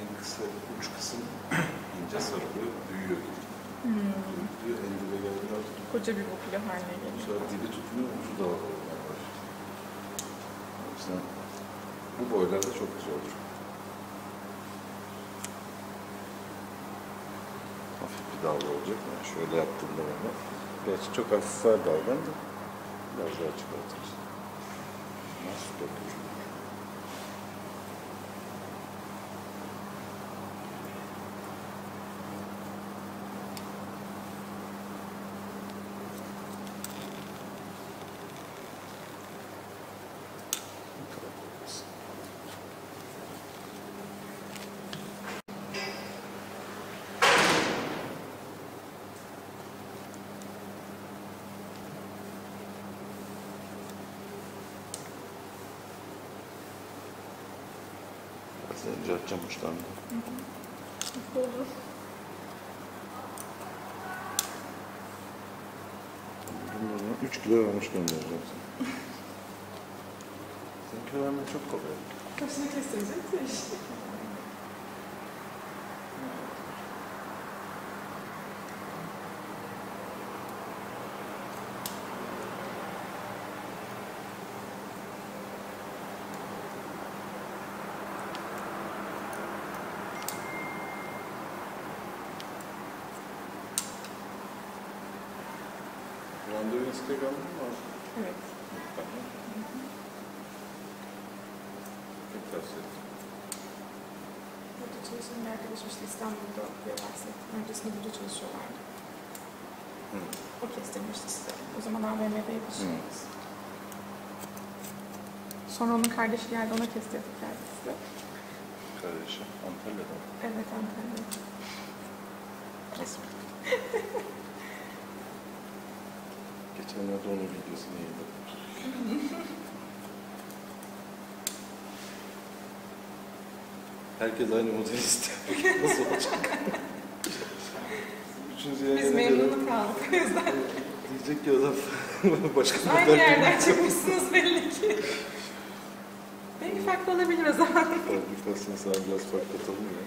En kısa uç kısım ince sarılıyor, büyüyor. Büyüyor, elinde geldiler. Koca bir boklu haline geliyor. Sonra dibi tutmuyor, ucu da var. O yüzden bu boylarda çok güzel olur. Dalga olacak. Yani şöyle yaptığımda ama gerçi çok hafif var dalgan da biraz daha çıkartırız. Nasıl dokunur? Önce atacağım uçlarını. Hı hı. Olur. Bunlardan 3 kilo vermiş göndereceğim sana. Sen kilo vermen çok kolay. Kaşını kestirecek de işte. Randevu Instagram'da mı var? Evet. Tamam. Çok tavsiye ettim. Burada çalışan bir arkadaşım işte İstanbul'da okuyorlarsa, öncesinde burada çalışıyorlardı. O kestirmişti işte. O zaman AVM'de yapışıyoruz. Sonra onun kardeşi geldi, ona kestirdik kendisi. Kardeşi Antalya'da mı? Evet, Antalya'da. Resmi. Geçen yerde onun videosunu yayınladım. Herkes aynı modeli ister. Nasıl olacak? Biz memnun kaldık o yüzden. Diyecek ki adam başka aynı yerden çıkmışsınız belli ki. Belki farklı olabilir o zaman. Fabrikasını sana biraz farklatalım ya.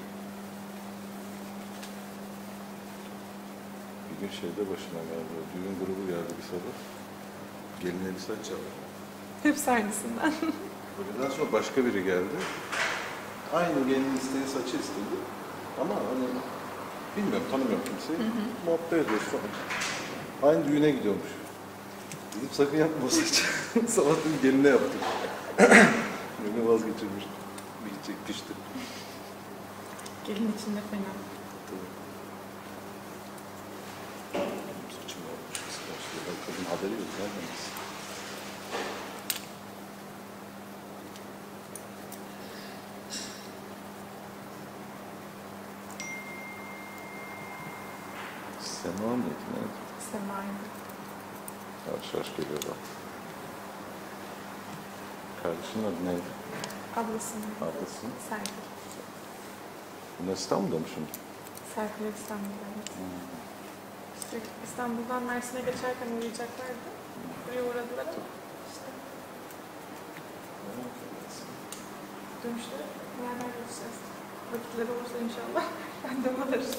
Bir gün şeyde başına geldi, düğün grubu geldi bir sabah, gelin elbise çaldı. Hepsi aynısından. Öğleden sonra başka biri geldi, aynı gelin isteği saçı istedi ama hani bilmiyorum, tanımıyorum kimseyi, muhabbet ediyoruz falan. Aynı düğüne gidiyormuş. Dedim sakın yapma o saçı, sabah dedim geline yaptım. Beni vazgeçirmiş, bir gidecek dişti. Gelin içinde fena. Tabii. Kadın haberi yok, vermemiz. Sema mıydı, neydi? Sema'ydı. Karşılaş geliyor bak. Kardeşinin adı neydi? Ablasının. Ablasının? Serpil. Bunlar İstanbul'da mı şimdi? Serpil İstanbul'da, evet. İstanbul'dan Mersin'e geçerken uğrayacaklardı. Buraya uğradılar ama işte. Dönüşte beraber görüşeceğiz. Vakitleri olursa inşallah ben de alırım.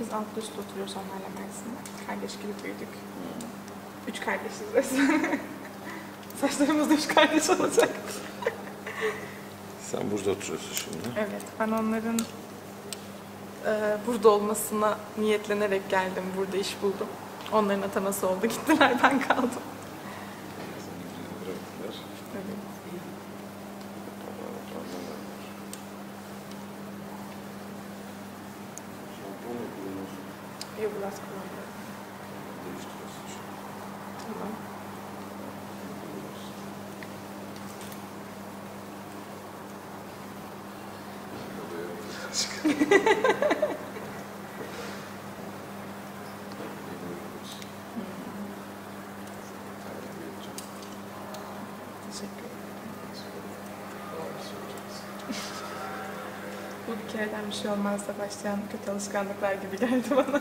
Biz alt üstte oturuyoruz onlarla Mersin'de. Kardeş gibi büyüdük. Üç kardeşiz resmen. Saçlarımız da üç kardeş olacak. Sen burada oturuyorsun şimdi. Evet, ben onların burada olmasına niyetlenerek geldim. Burada iş buldum. Onların ataması oldu, gittiler, ben kaldım. Bir biraz kullanıyorum. Değiştiriyorsun şimdi. Tamam. Bu bir kereden bir şey olmaz da başlayan kötü alışkanlıklar gibi geldi bana.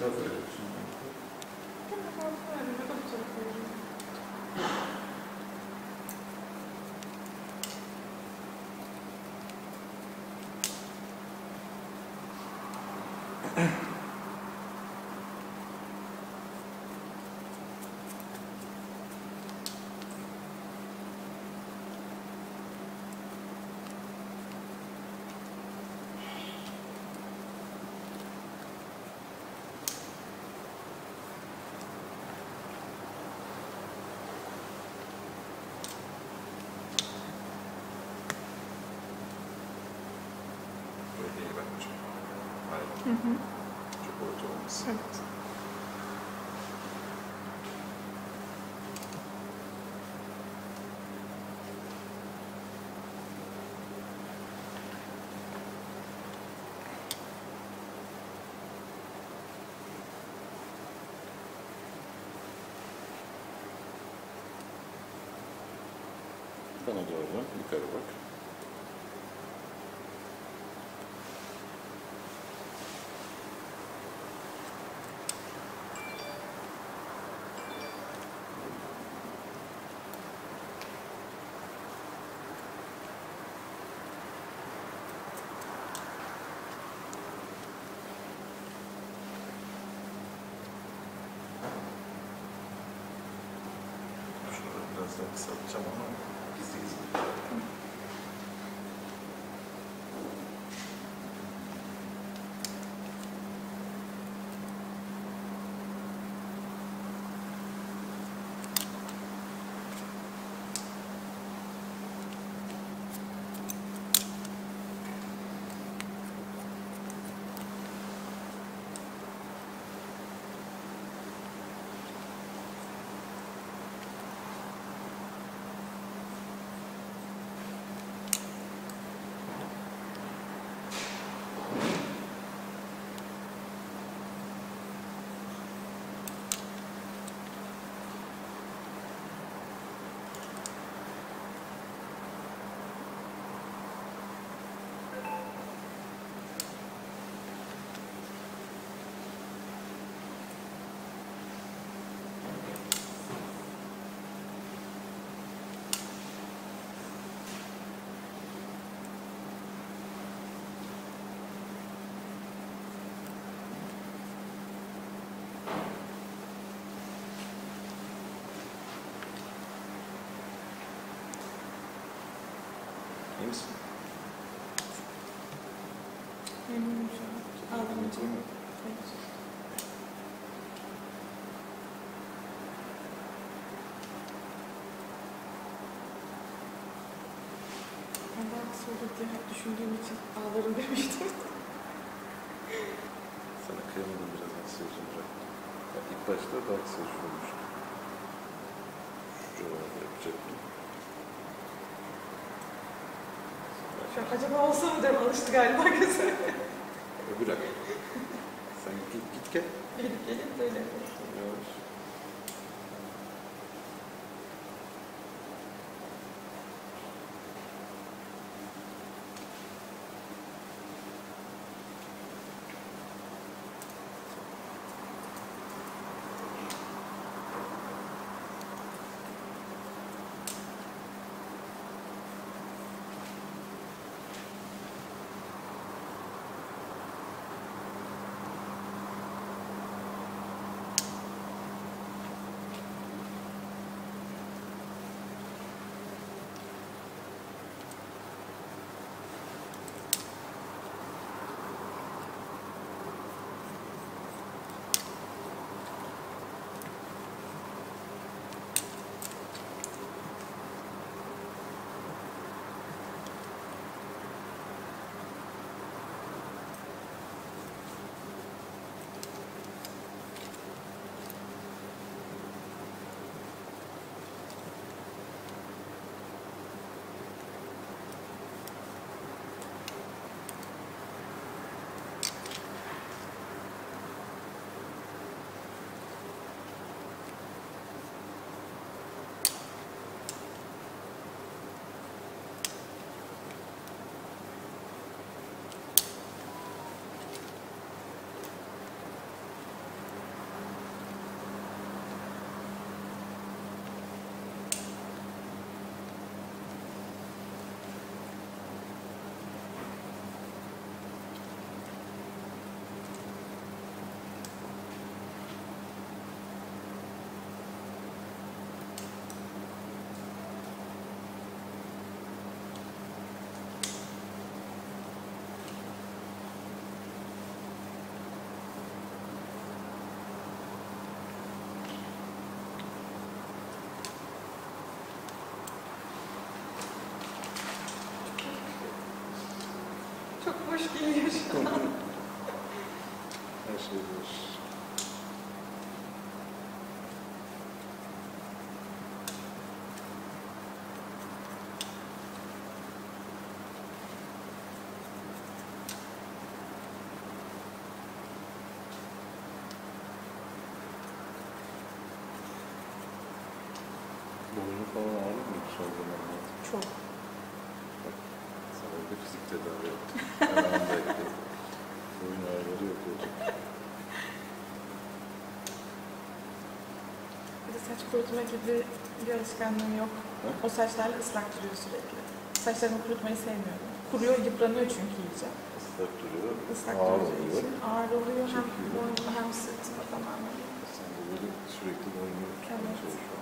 Çok öyle. Hı hı. Çok boyutu olması. Evet. Bana doğru yukarı bak. Kısaltacağım ama gizliyiz. misin? Memnunum şu an. Ağlamayacağım. Evet. Ben sohbeti hep düşündüğüm için ağlarım demiştim. Sana kıyamadım biraz anksiyajını bıraktım. Yani ilk başta da anksiyaj olmuştu. Şu cevabı yapacaktım. Şu an acaba olsa mı diye alıştı galiba gözüme. Bırak. Sen git gel. Gelip gelip böyle yapalım. Yavaş. Hoş geliyor şu an. Her şey hoş. Boynu falan ağrıyor mu hiç o zaman? Çok. Bak, sana bir fizik tedavi yaptım. Boyun ağrıları yok olacak. Bir de saç kurutma gibi bir alışkanlığım yok. He? O saçlarla ıslak duruyor sürekli. Saçlarımı kurutmayı sevmiyorum. Kuruyor, yıpranıyor çünkü iyice. Islak duruyor, ağır oluyor. Ağır oluyor, hem boynuma hem sırtıma tamamen. Sen de böyle sürekli boynunu tutmaya çalışıyorsun.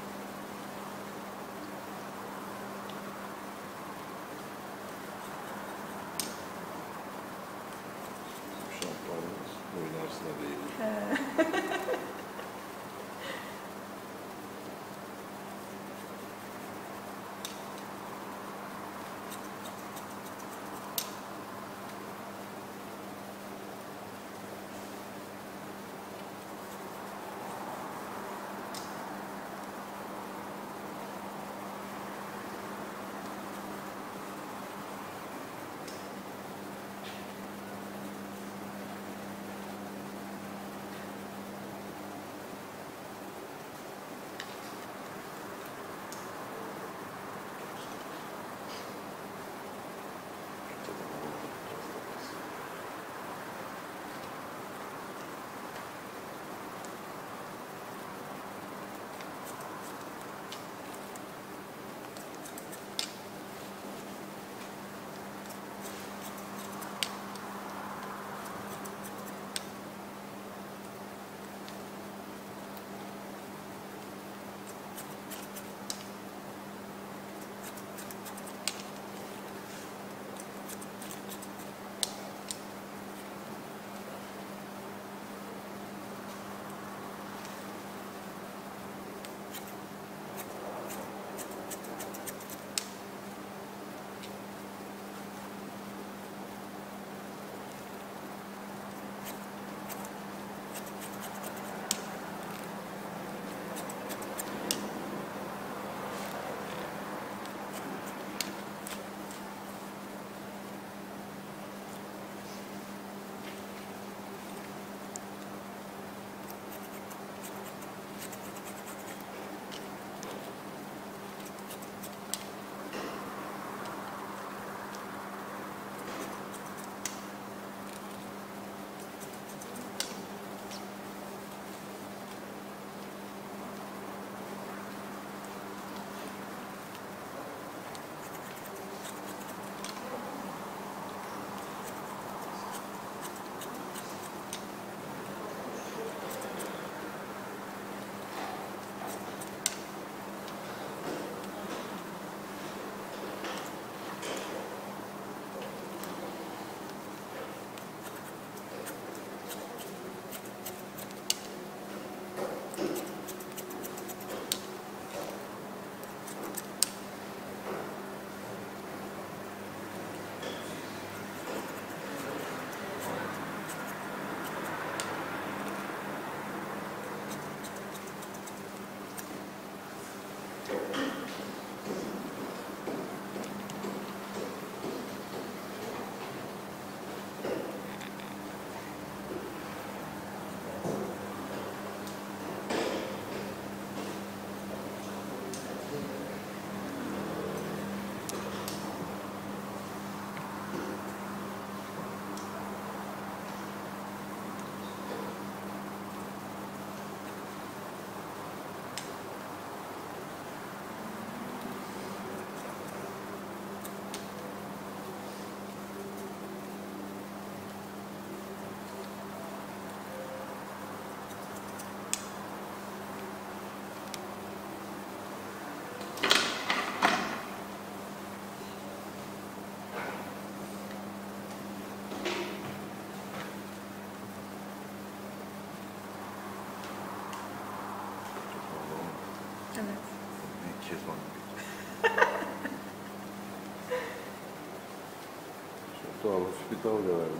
Hospital da var mı?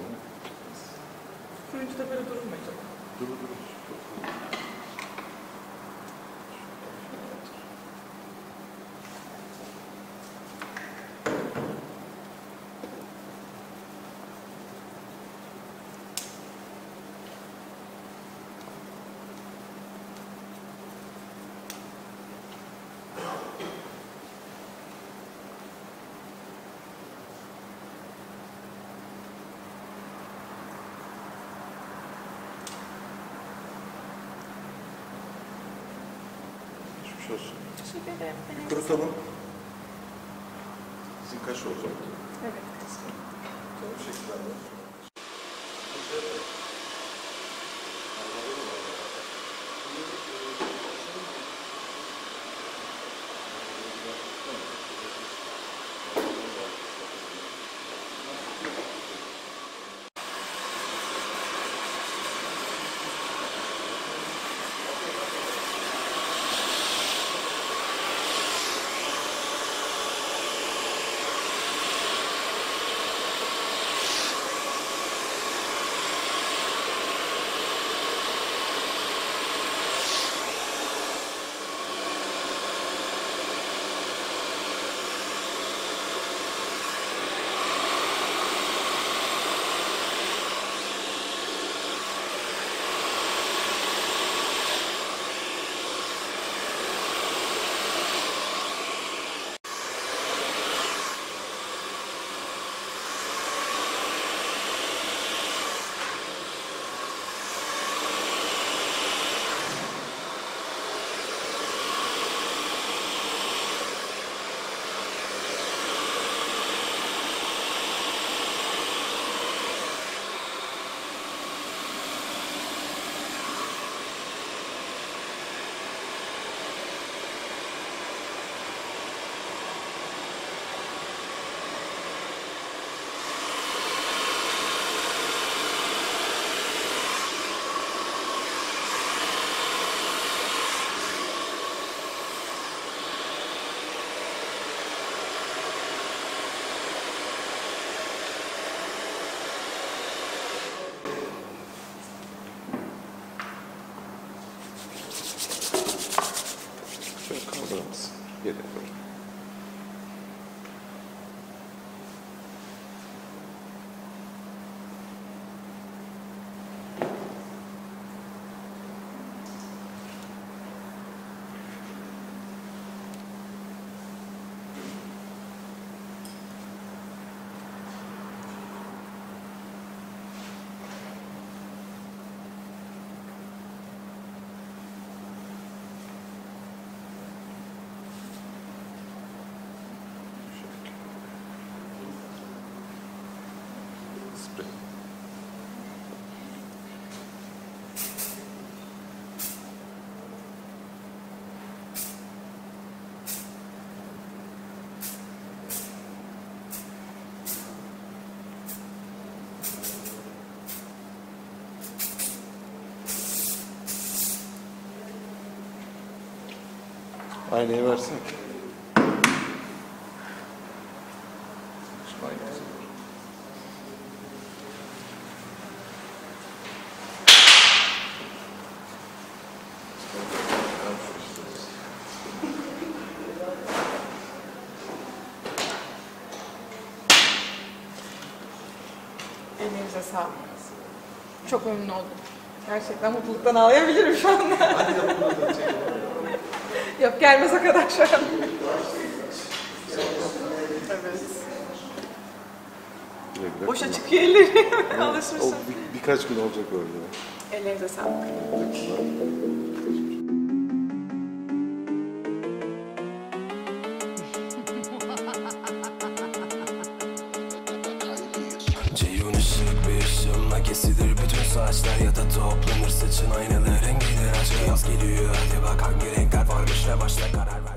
Suyuncu da böyle durur mu acaba? Durur. Teşekkür ederim. Kurutalım. Sizin kaç olacaktı? Evet. Çok teşekkürler. Aynayı versene. emeğimize sağlık. Çok memnun oldum. Gerçekten mutluluktan ağlayabilirim şu anda. Hadi de mutluluktan çekelim. Yok, gelmez o kadar şu an. Evet. Boşa çıkıyor elleri. Alışmışım. Birkaç gün olacak öyle. Ellerinize sağlık. Kesilir bütün saçlar ya da toplanır saçın aynaların gider aşk. Yaz geliyor hadi bak hangi renkler varmış ve başla karar ver.